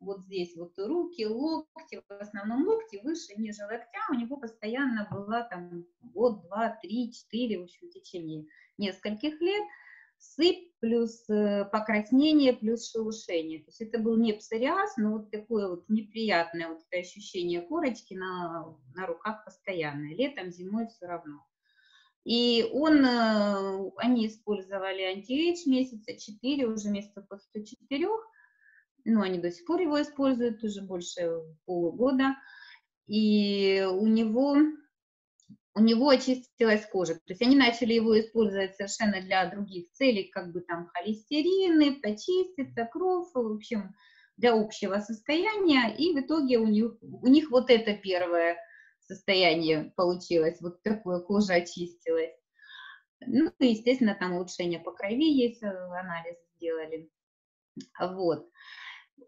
вот здесь вот руки, локти, в основном локти, выше, ниже локтя, у него постоянно была там год, 2, 3, 4, в общем, в течение нескольких лет, сыпь, плюс покраснение, плюс шелушение. То есть это был не псориаз, но вот такое вот неприятное вот это ощущение корочки на руках постоянное. Летом, зимой все равно. И они использовали антиэйдж месяца 4, уже месяца после 4. Ну, они до сих пор его используют, уже больше полугода. И у него очистилась кожа, то есть они начали его использовать совершенно для других целей, как бы там холестерины, почиститься, кровь, в общем, для общего состояния, и в итоге у них вот это первое состояние получилось, вот такое, кожа очистилась. Ну, и, естественно, там улучшение по крови есть, анализ сделали. Вот.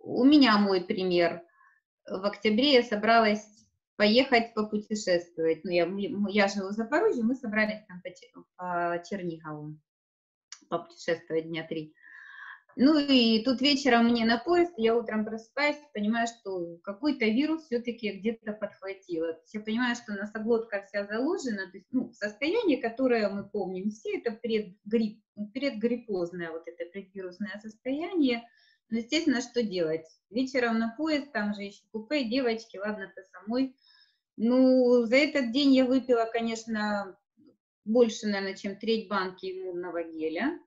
У меня мой пример. В октябре я собралась поехать попутешествовать. Ну, я живу в Запорожье, мы собрались там по Чернигову попутешествовать дня 3. Ну и тут вечером мне на поезд, я утром просыпаюсь, понимаю, что какой-то вирус все-таки где-то подхватила. Я понимаю, что носоглотка вся заложена, то есть, ну, состояние, которое мы помним все, это предгриппозное, вот это предвирусное состояние. Ну, естественно, что делать? Вечером на поезд, там же еще купе, девочки, ладно-то самой. Ну, за этот день я выпила, конечно, больше, наверное, чем 1/3 банки иммунного геля.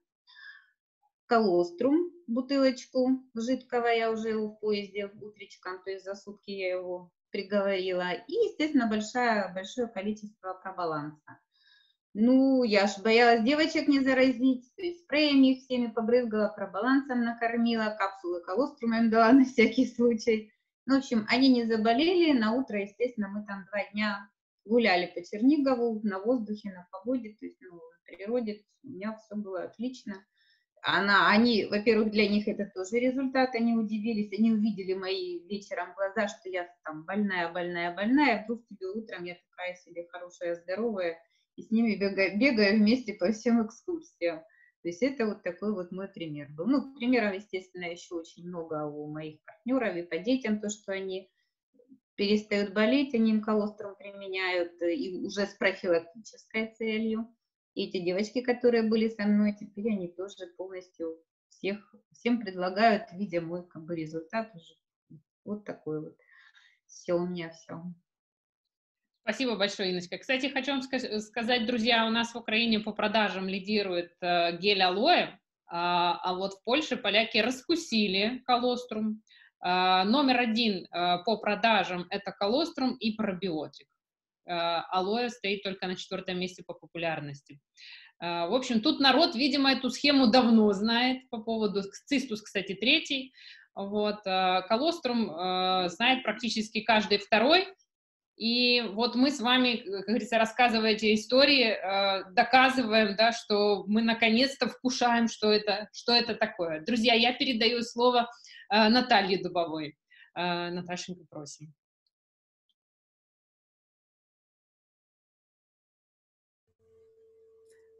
Колострум, бутылочку жидкого, я уже его в поезде утречком, то есть за сутки я его приговорила. И, естественно, большое количество пробаланса. Ну, я ж боялась девочек не заразить, то есть спреями их всеми побрызгала, пробалансом накормила, капсулы колострума им дала на всякий случай. Ну, в общем, они не заболели, на утро, естественно, мы там 2 дня гуляли по Чернигову, на воздухе, на погоде, то есть, ну, на природе, у меня все было отлично. Они, во-первых, для них это тоже результат, они удивились, они увидели мои вечером глаза, что я там больная, вдруг тебе утром я такая себе хорошая, здоровая, и с ними бегаю вместе по всем экскурсиям. То есть это вот такой вот мой пример был. Ну, примеров, естественно, еще очень много у моих партнеров и по детям, то, что они перестают болеть, они им колострум применяют, и уже с профилактической целью. И эти девочки, которые были со мной, теперь они тоже полностью всем предлагают, видя мой как бы результат уже. Вот такой вот. Все у меня, все. Спасибо большое, Инночка. Кстати, хочу вам сказать, друзья, у нас в Украине по продажам лидирует гель алоэ, а вот в Польше поляки раскусили колострум. Номер один по продажам – это колострум и пробиотик. Алоэ стоит только на 4-м месте по популярности. В общем, тут народ, видимо, эту схему давно знает по поводу цистус, кстати, 3-й. Вот. Колострум знает практически каждый 2-й. И вот мы с вами, как говорится, рассказывая эти истории, доказываем, да, что мы наконец-то вкушаем, что это такое. Друзья, я передаю слово Наталье Дубовой. Наташенька, просим.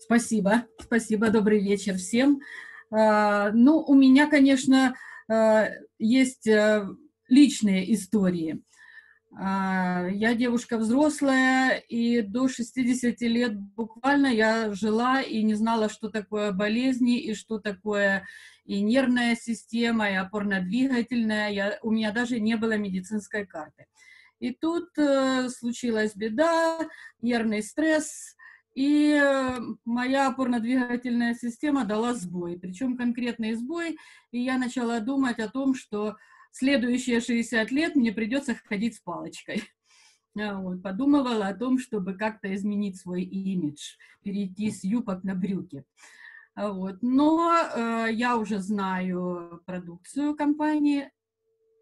Спасибо, добрый вечер всем. Ну, у меня, конечно, есть личные истории. Я девушка взрослая, и до 60 лет буквально я жила и не знала, что такое болезни, и что такое и нервная система, и опорно-двигательная. У меня даже не было медицинской карты. И тут случилась беда, нервный стресс. И моя опорно-двигательная система дала сбой, причем конкретный сбой, и я начала думать о том, что следующие 60 лет мне придется ходить с палочкой. Вот, подумывала о том, чтобы как-то изменить свой имидж, перейти с юбок на брюки. Вот. Но я уже знаю продукцию компании,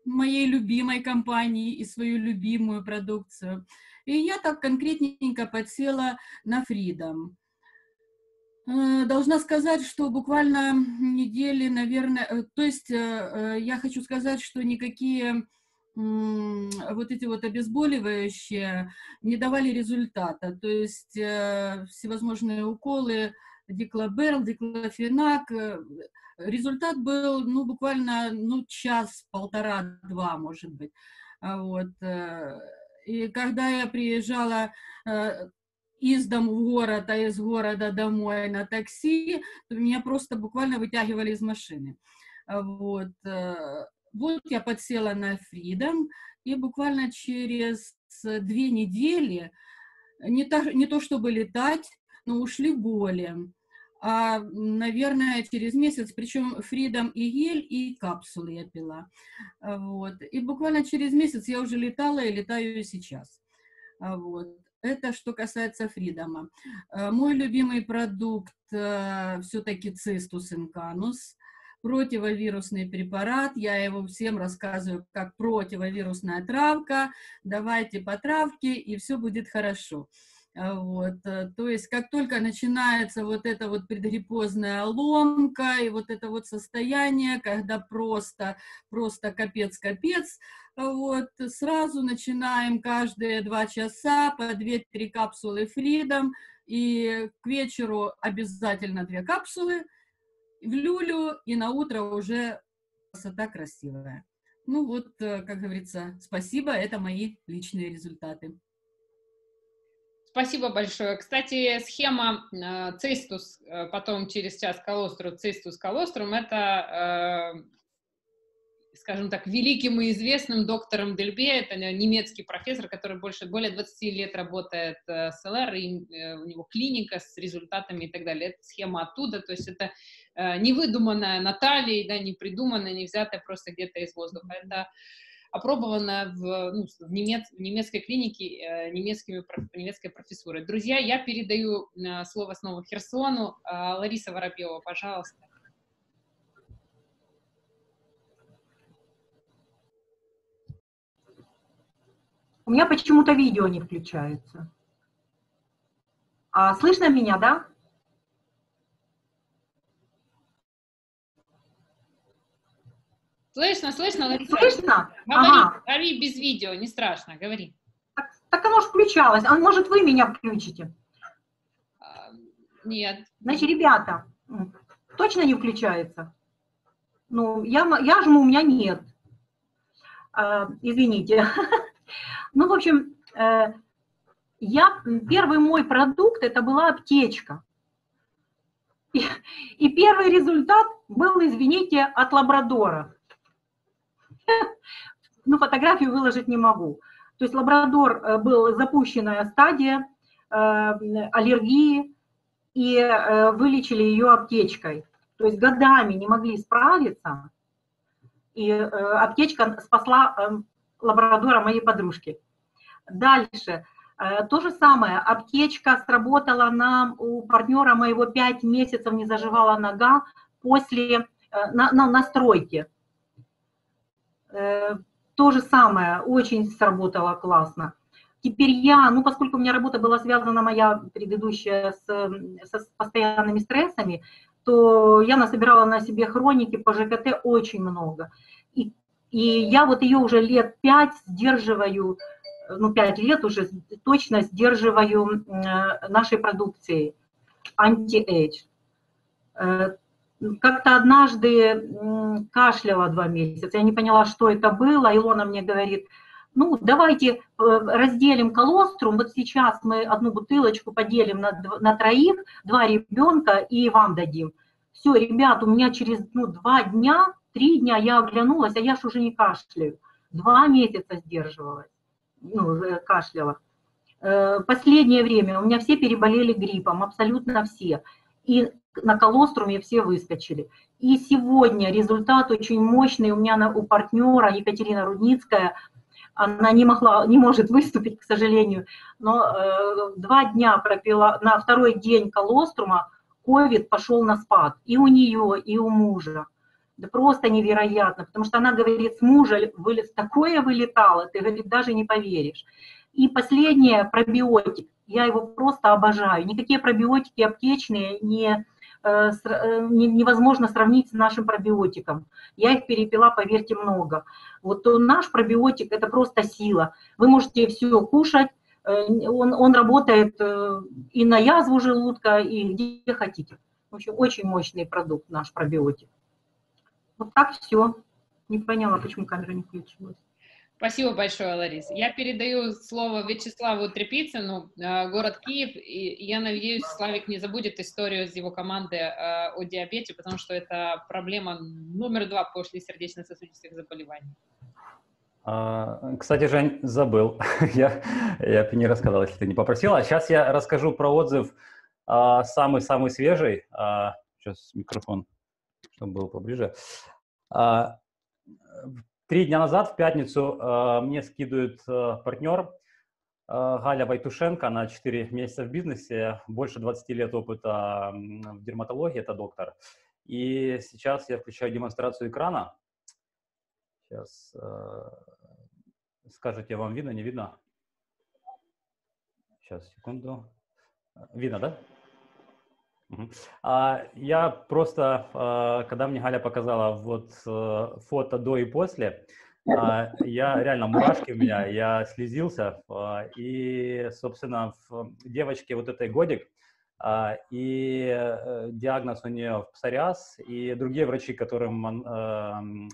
моей любимой компании и свою любимую продукцию. И я так конкретненько подсела на Freedom. Должна сказать, что буквально недели, наверное, то есть я хочу сказать, что никакие вот эти вот обезболивающие не давали результата. То есть всевозможные уколы, диклоберл, диклофенак, результат был, ну, буквально, ну, час, полтора, два, может быть, вот. И когда я приезжала из дома в город, а из города домой на такси, то меня просто буквально вытягивали из машины. Вот, вот я подсела на Freedom, и буквально через 2 недели, не то чтобы летать, но ушли боли. А, наверное, через месяц, причем Freedom и гель, и капсулы я пила. Вот. И буквально через месяц я уже летала и летаю сейчас. Вот. Это что касается Freedom. Мой любимый продукт все-таки цистус инканус, противовирусный препарат. Я его всем рассказываю как противовирусная травка. Давайте по травке, и все будет хорошо. Вот, то есть как только начинается вот эта вот предгриппозная ломка и вот это вот состояние, когда просто капец, вот, сразу начинаем каждые 2 часа по 2-3 капсулы Freedom, и к вечеру обязательно 2 капсулы в люлю, и на утро уже красота красивая. Ну вот, как говорится, спасибо, это мои личные результаты. Спасибо большое. Кстати, схема цистус, потом через час колострум, цистус, колострум, это, скажем так, великим и известным доктором Дельбе, это немецкий профессор, который более 20 лет работает с ЛР, и у него клиника с результатами и так далее. Это схема оттуда, то есть это не выдуманная Натальей, да, не придуманная, не взятая просто где-то из воздуха. Это опробована в немецкой клинике немецкой профессурой. Друзья, я передаю слово снова Херсону. Лариса Воробьева, пожалуйста. У меня почему-то видео не включается. А слышно меня, да? Слышно, слышно, Лариса? Слышно? Говори, ага. Говори без видео, не страшно, говори. Так оно же включалось, а может вы меня включите? Нет. Значит, ребята, точно не включается? Ну, я жму, у меня нет. Извините. Ну, в общем, первый мой продукт, это была аптечка. И первый результат был, извините, от лабрадора. Ну, фотографию выложить не могу. То есть лабрадор был запущенная стадия аллергии, и вылечили ее аптечкой. То есть годами не могли справиться, и аптечка спасла лабрадора моей подружки. Дальше. То же самое, аптечка сработала у партнера моего, 5 месяцев не заживала нога после настройки. То же самое, очень сработало классно. Теперь я, ну поскольку у меня работа была связана, моя предыдущая, с постоянными стрессами, то я насобирала на себе хроники по ЖКТ очень много. И я вот ее уже лет 5 сдерживаю, ну 5 лет уже точно сдерживаю нашей продукцией анти-эйдж. Как-то однажды кашляла 2 месяца, я не поняла, что это было. Илона мне говорит: ну, давайте разделим колострум, вот сейчас мы одну бутылочку поделим на 3, 2 ребенка и вам дадим. Все, ребят, у меня через 2 дня, 3 дня я оглянулась, а я ж уже не кашляю. 2 месяца сдерживалась, кашляла. Последнее время у меня все переболели гриппом, абсолютно все. И на колоструме все выскочили. И сегодня результат очень мощный у меня у партнера Екатерина Рудницкая. Она не может выступить, к сожалению, но 2 дня пропила, на 2-й день колострума ковид пошел на спад. И у нее, и у мужа. Да просто невероятно, потому что она говорит, с мужа такое вылетало, ты, говорит, даже не поверишь. И последнее, пробиотик, я его просто обожаю. Никакие пробиотики аптечные невозможно сравнить с нашим пробиотиком. Я их перепила, поверьте, много. Вот наш пробиотик – это просто сила. Вы можете все кушать, он работает и на язву желудка, и где хотите. В общем, очень мощный продукт наш пробиотик. Вот так все. Не поняла, почему камера не включилась. Спасибо большое, Лариса. Я передаю слово Вячеславу Трепицыну, город Киев, и я надеюсь, Славик не забудет историю из его команды о диабете, потому что это проблема номер 2 после сердечно-сосудистых заболеваний. Кстати, Жень, забыл. Я бы не рассказал, если ты не попросила. А сейчас я расскажу про отзыв самый-самый свежий. Сейчас микрофон, чтобы был поближе. 3 дня назад, в пятницу, мне скидывает партнер Галя Байтушенко, она 4 месяца в бизнесе, больше 20 лет опыта в дерматологии, это доктор. И сейчас я включаю демонстрацию экрана. Сейчас скажите, вам видно, не видно? Сейчас, секунду. Видно, да? Я просто, когда мне Галя показала вот фото до и после, я реально, мурашки у меня, я слезился, и, собственно, девочке вот этой годик, и диагноз у нее псориаз, и другие врачи, к которым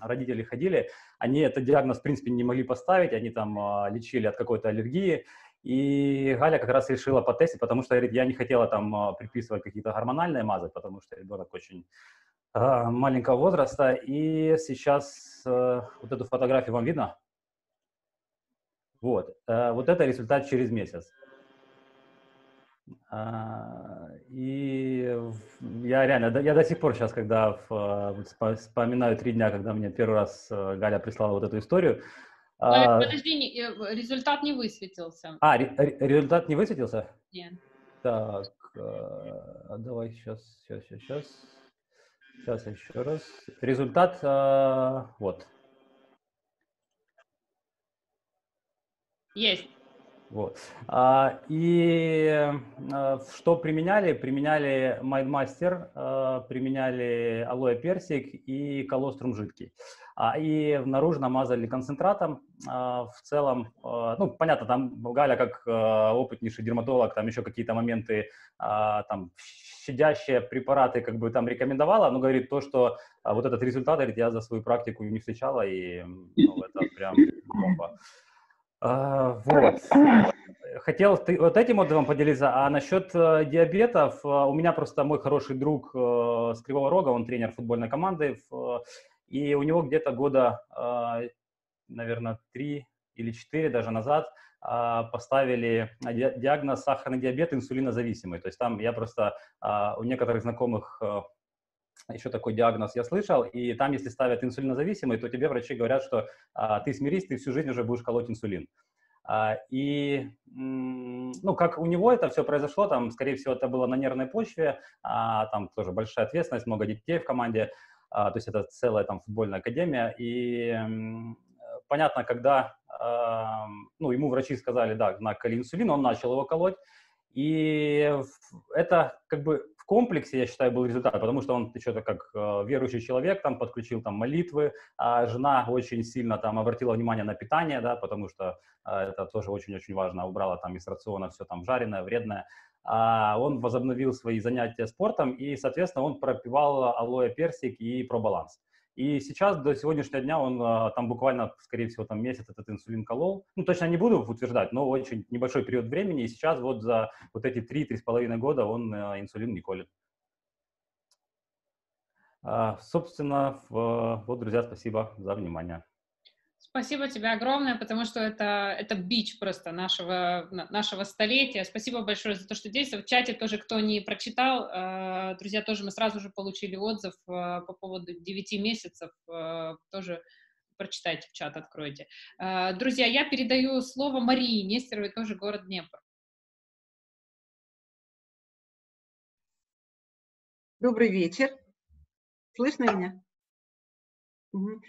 родители ходили, они этот диагноз, в принципе, не могли поставить, они там лечили от какой-то аллергии. И Галя как раз решила потестить, потому что, говорит, я не хотела там приписывать какие-то гормональные мазы, потому что ребенок очень маленького возраста. И сейчас вот эту фотографию вам видно? Вот. Вот это результат через месяц. И я реально, я до сих пор сейчас, когда вспоминаю 3 дня, когда мне первый раз Галя прислала вот эту историю, подожди, результат не высветился. Результат не высветился? Нет. Так, давай сейчас. Сейчас еще раз. Результат вот. Есть. Вот. И что применяли? Применяли Майдмастер, применяли алоэ персик и колострум жидкий. и наружу намазали концентратом. В целом, ну, понятно, там Галя, как опытнейший дерматолог, там еще какие-то моменты, там, щадящие препараты, как бы, там рекомендовала, но говорит то, что вот этот результат, говорит, я за свою практику не встречала, и, ну, это прям бомба. Вот. Хотел вот этим отзывом поделиться, а насчет диабетов, у меня просто мой хороший друг с Кривого Рога, он тренер футбольной команды, и у него где-то года, наверное, 3 или 4 даже назад поставили диагноз сахарный диабет инсулинозависимый. То есть там я просто у некоторых знакомых еще такой диагноз я слышал, и там, если ставят инсулинозависимый, то тебе врачи говорят, что ты смирись, ты всю жизнь уже будешь колоть инсулин. И, ну, как у него это все произошло, там, скорее всего, это было на нервной почве, там тоже большая ответственность, много детей в команде, то есть это целая там футбольная академия, и понятно, когда, ну, ему врачи сказали, да, на коли инсулин, он начал его колоть, и это как бы в комплексе, я считаю, был результат, потому что он еще как верующий человек, там, подключил там молитвы, а жена очень сильно там обратила внимание на питание, да, потому что это тоже очень-очень важно, убрала там из рациона все там жареное, вредное. Он возобновил свои занятия спортом и, соответственно, он пропивал алоэ, персик и пробаланс. И сейчас, до сегодняшнего дня, он там буквально, скорее всего, там месяц этот инсулин колол. Ну, точно не буду утверждать, но очень небольшой период времени. И сейчас вот за вот эти 3-3,5 года он инсулин не колет. Собственно, вот, друзья, спасибо за внимание. Спасибо тебе огромное, потому что это бич просто нашего столетия. Спасибо большое за то, что здесь. В чате тоже, кто не прочитал, друзья, тоже мы сразу же получили отзыв по поводу 9 месяцев. Тоже прочитайте в чат, откройте. Друзья, я передаю слово Марии Нестеровой, тоже город Днепр. Добрый вечер. Слышно меня? Угу.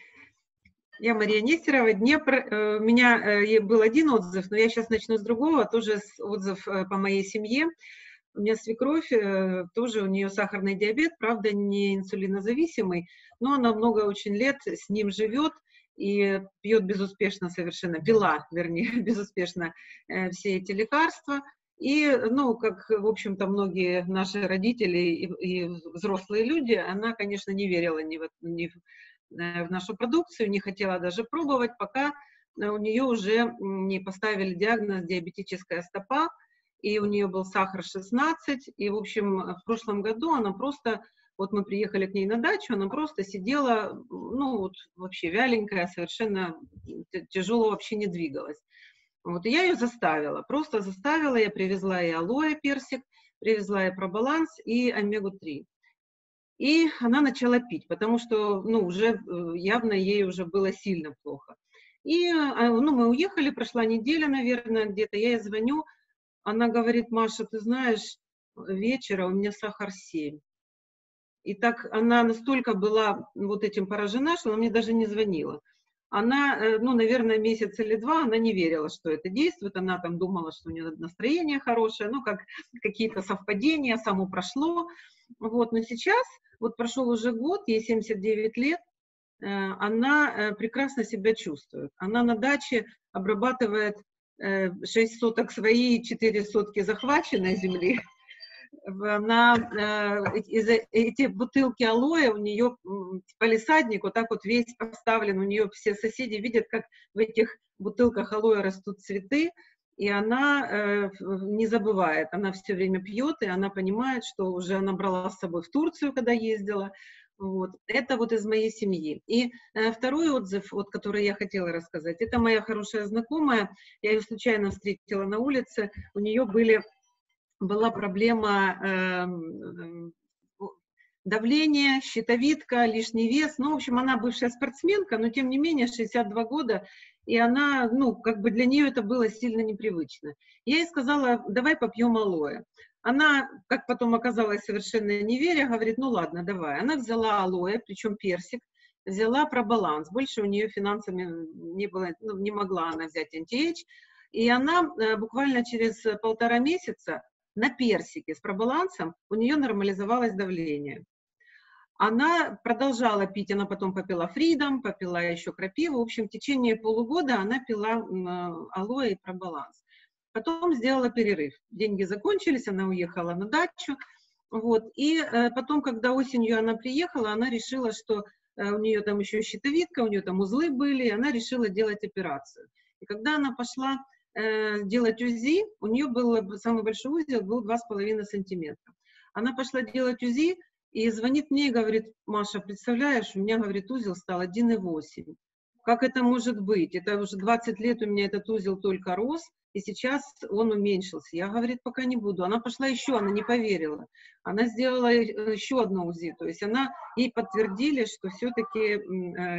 Я Мария Нестерова, Днепр. У меня был один отзыв, но я сейчас начну с другого, тоже отзыв по моей семье. У меня свекровь, тоже у нее сахарный диабет, правда, не инсулинозависимый, но она много очень лет с ним живет и пьет безуспешно совершенно, пила безуспешно все эти лекарства. И, ну, как, в общем-то, многие наши родители и взрослые люди, она, конечно, не верила ни в нашу продукцию, не хотела даже пробовать, пока у нее уже не поставили диагноз диабетическая стопа, и у нее был сахар 16, и, в общем, в прошлом году она просто, вот мы приехали к ней на дачу, она просто сидела, ну, вот вообще вяленькая, совершенно тяжело вообще не двигалась. Вот, и я ее заставила, просто заставила, я привезла ей алоэ, персик, привезла ей пробаланс и омегу-3. И она начала пить, потому что, ну, уже явно ей уже было сильно плохо. И, ну, мы уехали, прошла неделя, наверное, где-то, я ей звоню, она говорит: Маша, ты знаешь, вечера у меня сахар 7. И так она настолько была вот этим поражена, что она мне даже не звонила. Она, ну, наверное, месяц или два она не верила, что это действует, она там думала, что у нее настроение хорошее, ну, как какие-то совпадения, само прошло. Вот, но сейчас, вот прошел уже год, ей 79 лет, она прекрасно себя чувствует. Она на даче обрабатывает 6 соток свои, 4 сотки захваченной земли. Она, эти бутылки алоэ, у нее палисадник вот так вот весь поставлен, у нее все соседи видят, как в этих бутылках алоэ растут цветы, и она не забывает, она все время пьет, и она понимает, что уже она брала с собой в Турцию, когда ездила. Вот. Это вот из моей семьи. И второй отзыв, вот, который я хотела рассказать, это моя хорошая знакомая, я ее случайно встретила на улице, у нее была проблема давление, щитовидка, лишний вес. Ну, в общем, она бывшая спортсменка, но, тем не менее, 62 года, и она, ну, как бы для нее это было сильно непривычно. Я ей сказала: давай попьем алоэ. Она, как потом оказалось, совершенно не веря, говорит: ну, ладно, давай. Она взяла алоэ, причем персик, взяла пробаланс. Больше у нее финансами не было, ну, не могла она взять антиэйдж. И она буквально через 1,5 месяца на персике с пробалансом у нее нормализовалось давление. Она продолжала пить, она потом попила Freedom, попила еще крапиву. В общем, в течение полугода она пила алоэ и пробаланс. Потом сделала перерыв. Деньги закончились, она уехала на дачу. Вот. И потом, когда осенью она приехала, она решила, что у нее там еще щитовидка, у нее там узлы были, и она решила делать операцию. И когда она пошла делать УЗИ, у нее был самый большой узел, был 2,5 сантиметра. Она пошла делать УЗИ, и звонит мне и говорит: Маша, представляешь, у меня, говорит, узел стал 1,8. Как это может быть? Это уже 20 лет у меня этот узел только рос, и сейчас он уменьшился. Я, говорит, пока не буду. Она пошла еще, она не поверила. Она сделала еще одно УЗИ. То есть она, ей подтвердили, что все-таки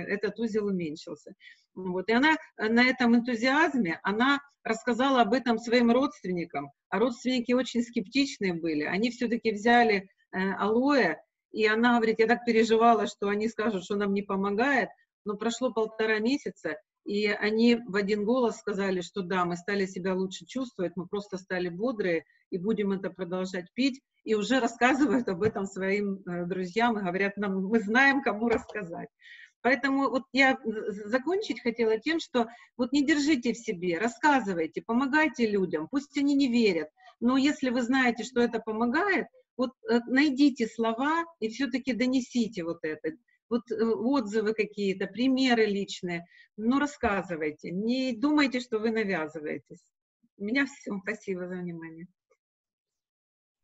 этот узел уменьшился. Вот. И она на этом энтузиазме, она рассказала об этом своим родственникам. А родственники очень скептичные были. Они все-таки взяли алоэ, и она говорит: я так переживала, что они скажут, что нам не помогает, но прошло 1,5 месяца, и они в один голос сказали, что да, мы стали себя лучше чувствовать, мы просто стали бодрые, и будем это продолжать пить, и уже рассказывают об этом своим друзьям, и говорят нам: мы знаем, кому рассказать. Поэтому вот я закончить хотела тем, что вот не держите в себе, рассказывайте, помогайте людям, пусть они не верят, но если вы знаете, что это помогает, вот найдите слова и все-таки донесите вот это. Вот отзывы какие-то, примеры личные. Ну, рассказывайте. Не думайте, что вы навязываетесь. У меня все. Спасибо за внимание.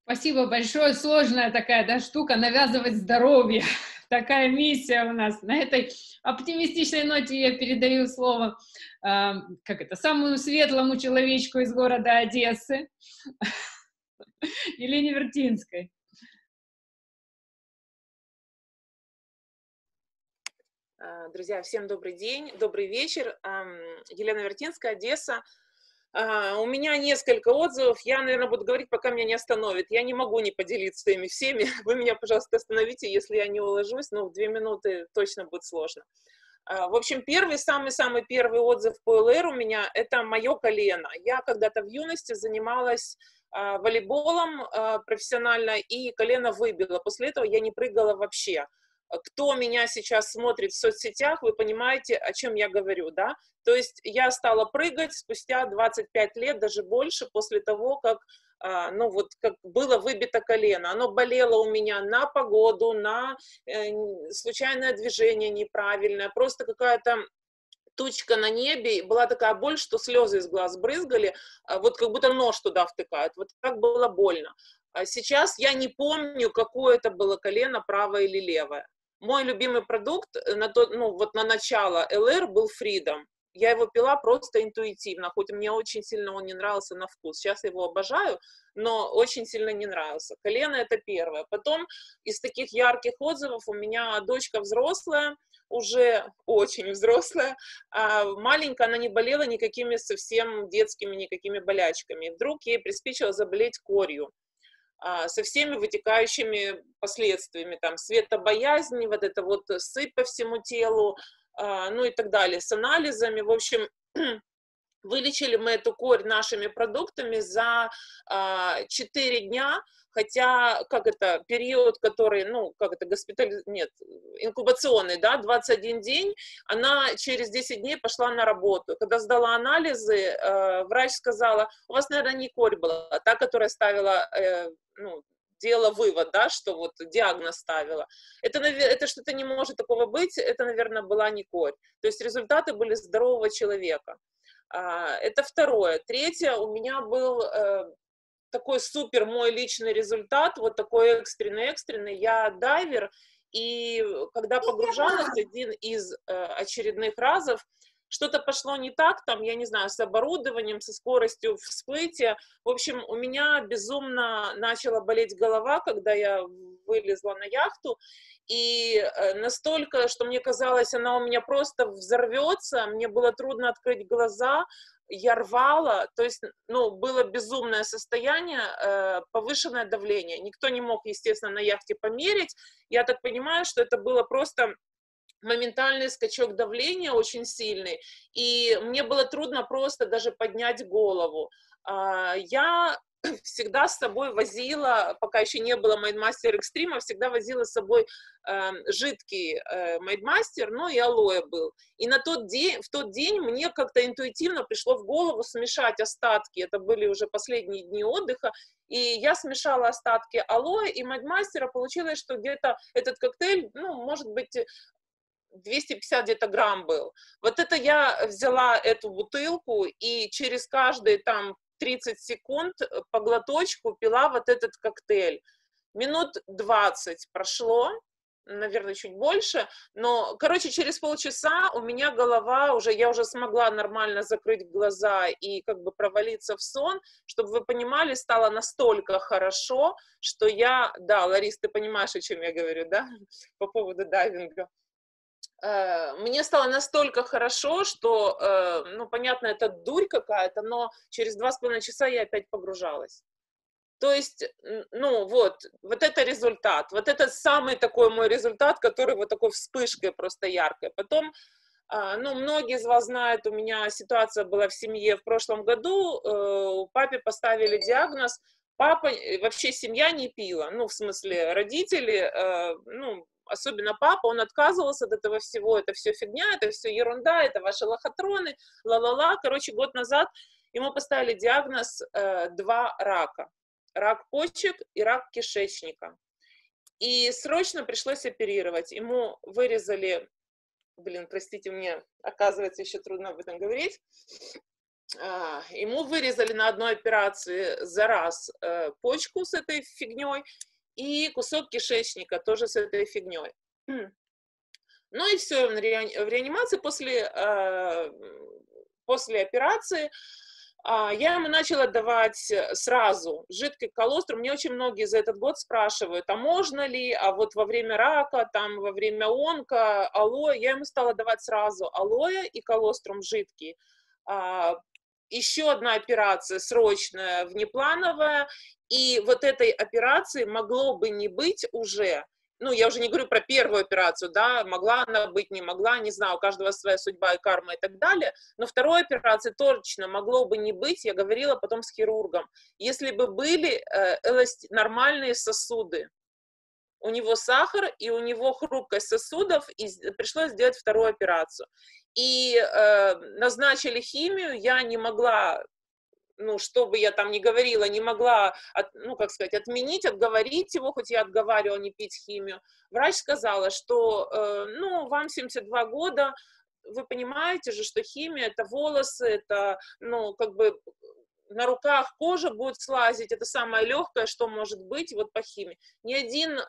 Спасибо большое. Сложная такая, да, штука — навязывать здоровье. Такая миссия у нас. На этой оптимистичной ноте я передаю слово самому светлому человечку из города Одессы, Елене Вертинской. Друзья, всем добрый день, добрый вечер. Елена Вертинская, Одесса. У меня несколько отзывов. Я, наверное, буду говорить, пока меня не остановит. Я не могу не поделиться ими всеми. Вы меня, пожалуйста, остановите, если я не уложусь, но в 2 минуты точно будет сложно. В общем, первый, самый-самый первый отзыв по ЛР у меня — это мое колено. Я когда-то в юности занималась волейболом профессионально, и колено выбило. После этого я не прыгала вообще. Кто меня сейчас смотрит в соцсетях, вы понимаете, о чем я говорю, да? То есть я стала прыгать спустя 25 лет, даже больше, после того, как, ну вот, как было выбито колено. Оно болело у меня на погоду, на случайное движение неправильное, просто какая-то тучка на небе, была такая боль, что слезы из глаз брызгали, вот как будто нож туда втыкают, вот так было больно. Сейчас я не помню, какое это было колено, правое или левое. Мой любимый продукт на начало ЛР был Freedom. Я его пила просто интуитивно, хоть мне очень сильно он не нравился на вкус. Сейчас я его обожаю, но очень сильно не нравился. Колено — это первое. Потом из таких ярких отзывов у меня дочка взрослая, уже очень взрослая, маленькая, она не болела никакими совсем детскими никакими болячками. Вдруг ей приспичило заболеть корью, со всеми вытекающими последствиями, там, светобоязнь, вот это вот сыпь по всему телу, ну и так далее, с анализами. В общем, вылечили мы эту корь нашими продуктами за 4 дня, хотя, период, который, инкубационный, да, 21 день, она через 10 дней пошла на работу. Когда сдала анализы, врач сказала: у вас, наверное, не корь была, а та, которая ставила, делала вывод, да, что вот диагноз ставила. Это что-то не может такого быть, это, наверное, была не корь. То есть результаты были здорового человека. Это второе. Третье, у меня был такой супер мой личный результат, вот такой экстренный. Я дайвер, и когда погружалась один из очередных разов, что-то пошло не так, там, я не знаю, с оборудованием, со скоростью всплытия. В общем, у меня безумно начала болеть голова, когда я вылезла на яхту, и настолько, что мне казалось, она у меня просто взорвется, мне было трудно открыть глаза, я рвала, то есть, было безумное состояние, повышенное давление. Никто не мог, естественно, на яхте померить. Я так понимаю, что это было просто моментальный скачок давления очень сильный, и мне было трудно просто даже поднять голову. Я всегда с собой возила, пока еще не было Майдмастер Экстрима, всегда возила с собой жидкий Майдмастер, но и алоэ был. И на тот день, в тот день мне как-то интуитивно пришло в голову смешать остатки, это были уже последние дни отдыха, и я смешала остатки алоэ и Майдмастера, получилось, что где-то этот коктейль, ну, может быть, 250 где-то грамм был. Вот это я взяла эту бутылку, и через каждый там 30 секунд по глоточку пила вот этот коктейль. Минут 20 прошло, наверное, чуть больше, но, короче, через полчаса у меня голова уже, я уже смогла нормально закрыть глаза и как бы провалиться в сон, чтобы вы понимали, стало настолько хорошо, что я, да, Ларис, ты понимаешь, о чем я говорю, да, по поводу дайвинга. Мне стало настолько хорошо, что, ну, понятно, это дурь какая-то, но через 2,5 часа я опять погружалась. То есть, ну, вот это результат. Вот это самый такой мой результат, который вот такой вспышкой просто яркой. Потом, ну, многие из вас знают, у меня ситуация была в семье в прошлом году, папе поставили диагноз, папа, вообще семья не пила, ну, в смысле, родители, ну, особенно папа, он отказывался от этого всего, это все фигня, это все ерунда, это ваши лохотроны, ла-ла-ла. Короче, год назад ему поставили диагноз 2 рака. Рак почек и рак кишечника. И срочно пришлось оперировать. Ему вырезали, блин, простите, мне оказывается еще трудно об этом говорить, ему вырезали на одной операции за раз почку с этой фигней, и кусок кишечника тоже с этой фигней. Ну и все, в реанимации после операции я ему начала давать сразу жидкий колострум. Мне очень многие за этот год спрашивают, а можно ли, а вот во время рака, там, во время онко, алоэ. Я ему стала давать сразу алоэ и колострум жидкий. Еще одна операция срочная, внеплановая, и вот этой операции могло бы не быть уже, ну, я уже не говорю про первую операцию, да, могла она быть, не могла, не знаю, у каждого своя судьба и карма и так далее, но второй операции точно могло бы не быть, я говорила потом с хирургом, если бы были нормальные сосуды. У него сахар, и у него хрупкость сосудов, и пришлось сделать вторую операцию. И назначили химию, я не могла, ну, что бы я там ни говорила, не могла, ну, как сказать, отменить, отговорить его, хоть я отговаривала не пить химию. Врач сказала, что, ну, вам 72 года, вы понимаете же, что химия – это волосы, это, ну, как бы... на руках кожа будет слазить, это самое легкое, что может быть вот по химии. Ни один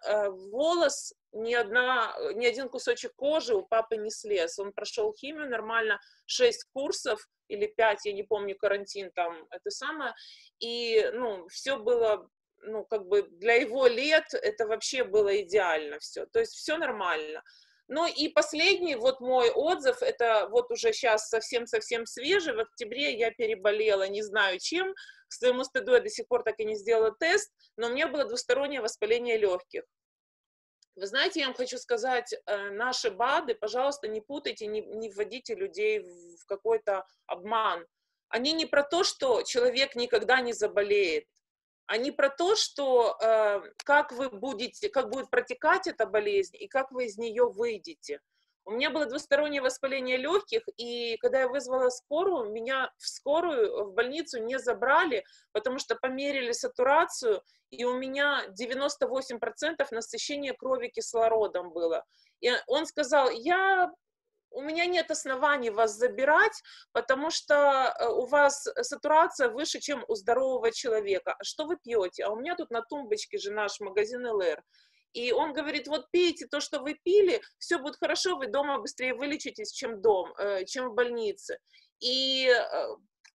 волос, ни один кусочек кожи у папы не слез. Он прошел химию нормально, 6 курсов или 5, я не помню, карантин там, это самое. И, ну, все было, ну, как бы для его лет это вообще было идеально все. То есть все нормально. Ну и последний, вот мой отзыв, это вот уже сейчас совсем-совсем свежий, в октябре я переболела, не знаю чем, к своему стыду я до сих пор так и не сделала тест, но у меня было двустороннее воспаление легких. Вы знаете, я вам хочу сказать, наши БАДы, пожалуйста, не путайте, не вводите людей в какой-то обман. Они не про то, что человек никогда не заболеет. Они про то, что как вы будете, как будет протекать эта болезнь и как вы из нее выйдете. У меня было двустороннее воспаление легких, и когда я вызвала скорую, меня в скорую, в больницу не забрали, потому что померили сатурацию, и у меня 98% насыщения крови кислородом было. И он сказал, у меня нет оснований вас забирать, потому что у вас сатурация выше, чем у здорового человека. Что вы пьете? А у меня тут на тумбочке же наш магазин ЛР. И он говорит, вот пейте то, что вы пили, все будет хорошо, вы дома быстрее вылечитесь, чем в больнице. И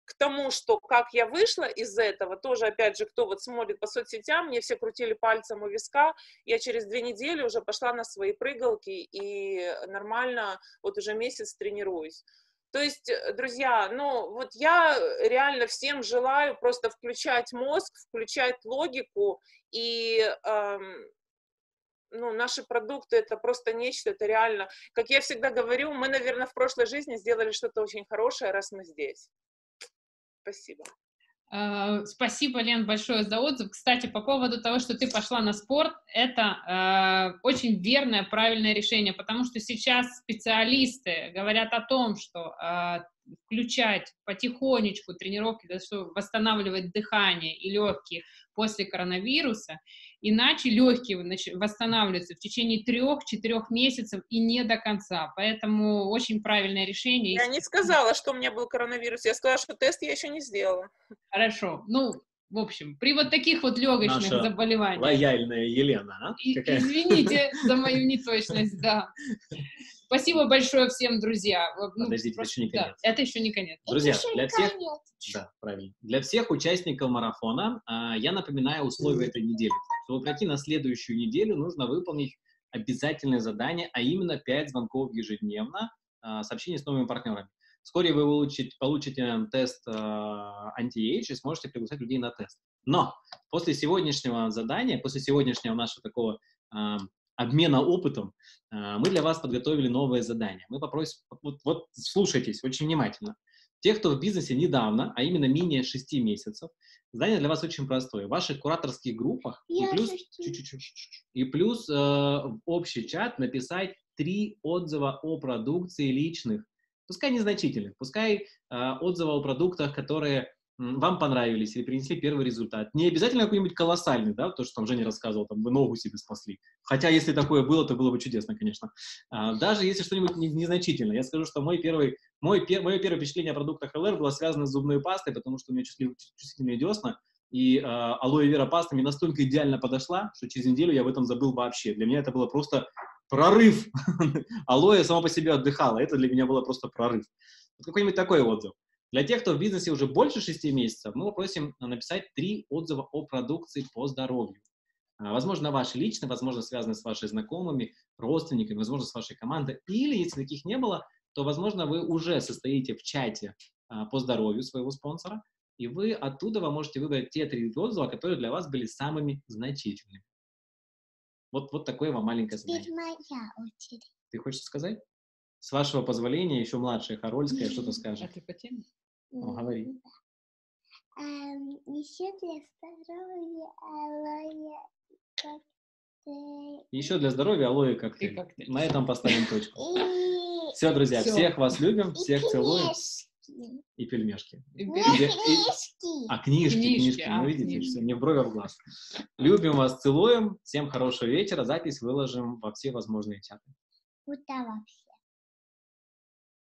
к тому, что как я вышла из этого, тоже, опять же, кто вот смотрит по соцсетям, мне все крутили пальцем у виска, я через 2 недели уже пошла на свои прыгалки и нормально вот уже месяц тренируюсь. То есть, друзья, ну вот я реально всем желаю просто включать мозг, включать логику, и ну, наши продукты — это просто нечто, это реально, как я всегда говорю, мы, наверное, в прошлой жизни сделали что-то очень хорошее, раз мы здесь. Спасибо. Спасибо, Лен, большое за отзыв. Кстати, по поводу того, что ты пошла на спорт, это очень верное, правильное решение, потому что сейчас специалисты говорят о том, что включать потихонечку тренировки, чтобы восстанавливать дыхание и легкие после коронавируса, иначе легкие восстанавливаются в течение 3-4 месяцев и не до конца, поэтому очень правильное решение. Я не сказала, что у меня был коронавирус, я сказала, что тест я еще не сделала. Хорошо, ну, в общем, при вот таких вот легочных наша заболеваниях. Лояльная Елена, а? Извините за мою неточность, да. Спасибо большое всем, друзья. Подождите, это еще не конец. Да, это еще не конец. Друзья, для всех участников марафона я напоминаю условия этой недели. Чтобы пройти на следующую неделю, нужно выполнить обязательное задание, а именно 5 звонков ежедневно, сообщений с новыми партнерами. Вскоре вы получите тест анти-эйдж и сможете приглашать людей на тест. Но после сегодняшнего задания, после сегодняшнего нашего такого обмена опытом, мы для вас подготовили новое задание. Мы попросим, вот слушайтесь очень внимательно. Те, кто в бизнесе недавно, а именно менее 6 месяцев, задание для вас очень простое. В ваших кураторских группах и плюс в общий чат написать 3 отзыва о продукции личных, пускай незначительных, пускай отзывы о продуктах, которые вам понравились или принесли первый результат. Не обязательно какой-нибудь колоссальный, да, то, что там Женя рассказывал, там вы ногу себе спасли. Хотя, если такое было, то было бы чудесно, конечно. Даже если что-нибудь незначительное. Я скажу, что мое первое впечатление о продуктах ЛР было связано с зубной пастой, потому что у меня чувствительные десна, и алоэ вера паста мне настолько идеально подошла, что через неделю я об этом забыл вообще. Для меня это было просто прорыв. Алоэ сама по себе отдыхала, это для меня было просто прорыв. Вот какой-нибудь такой отзыв. Для тех, кто в бизнесе уже больше 6 месяцев, мы попросим написать 3 отзыва о продукции по здоровью. Возможно, ваши личные, возможно, связаны с вашими знакомыми, родственниками, возможно, с вашей командой. Или, если таких не было, то, возможно, вы уже состоите в чате по здоровью своего спонсора, и вы оттуда можете выбрать те 3 отзыва, которые для вас были самыми значительными. Вот такое вам маленькое задание. Теперь моя очередь. Ты хочешь сказать? С вашего позволения, еще младшая Харольская что-то скажет. А ты по теме? Ну, говори. Да. Еще для здоровья алоэ коктейль. На этом поставим точку. Все, друзья, всех вас любим, всех целуем. И пельмешки. А книжки, ну видите, не в брови, а в глаз. Любим вас, целуем, всем хорошего вечера. Запись выложим во все возможные чаты.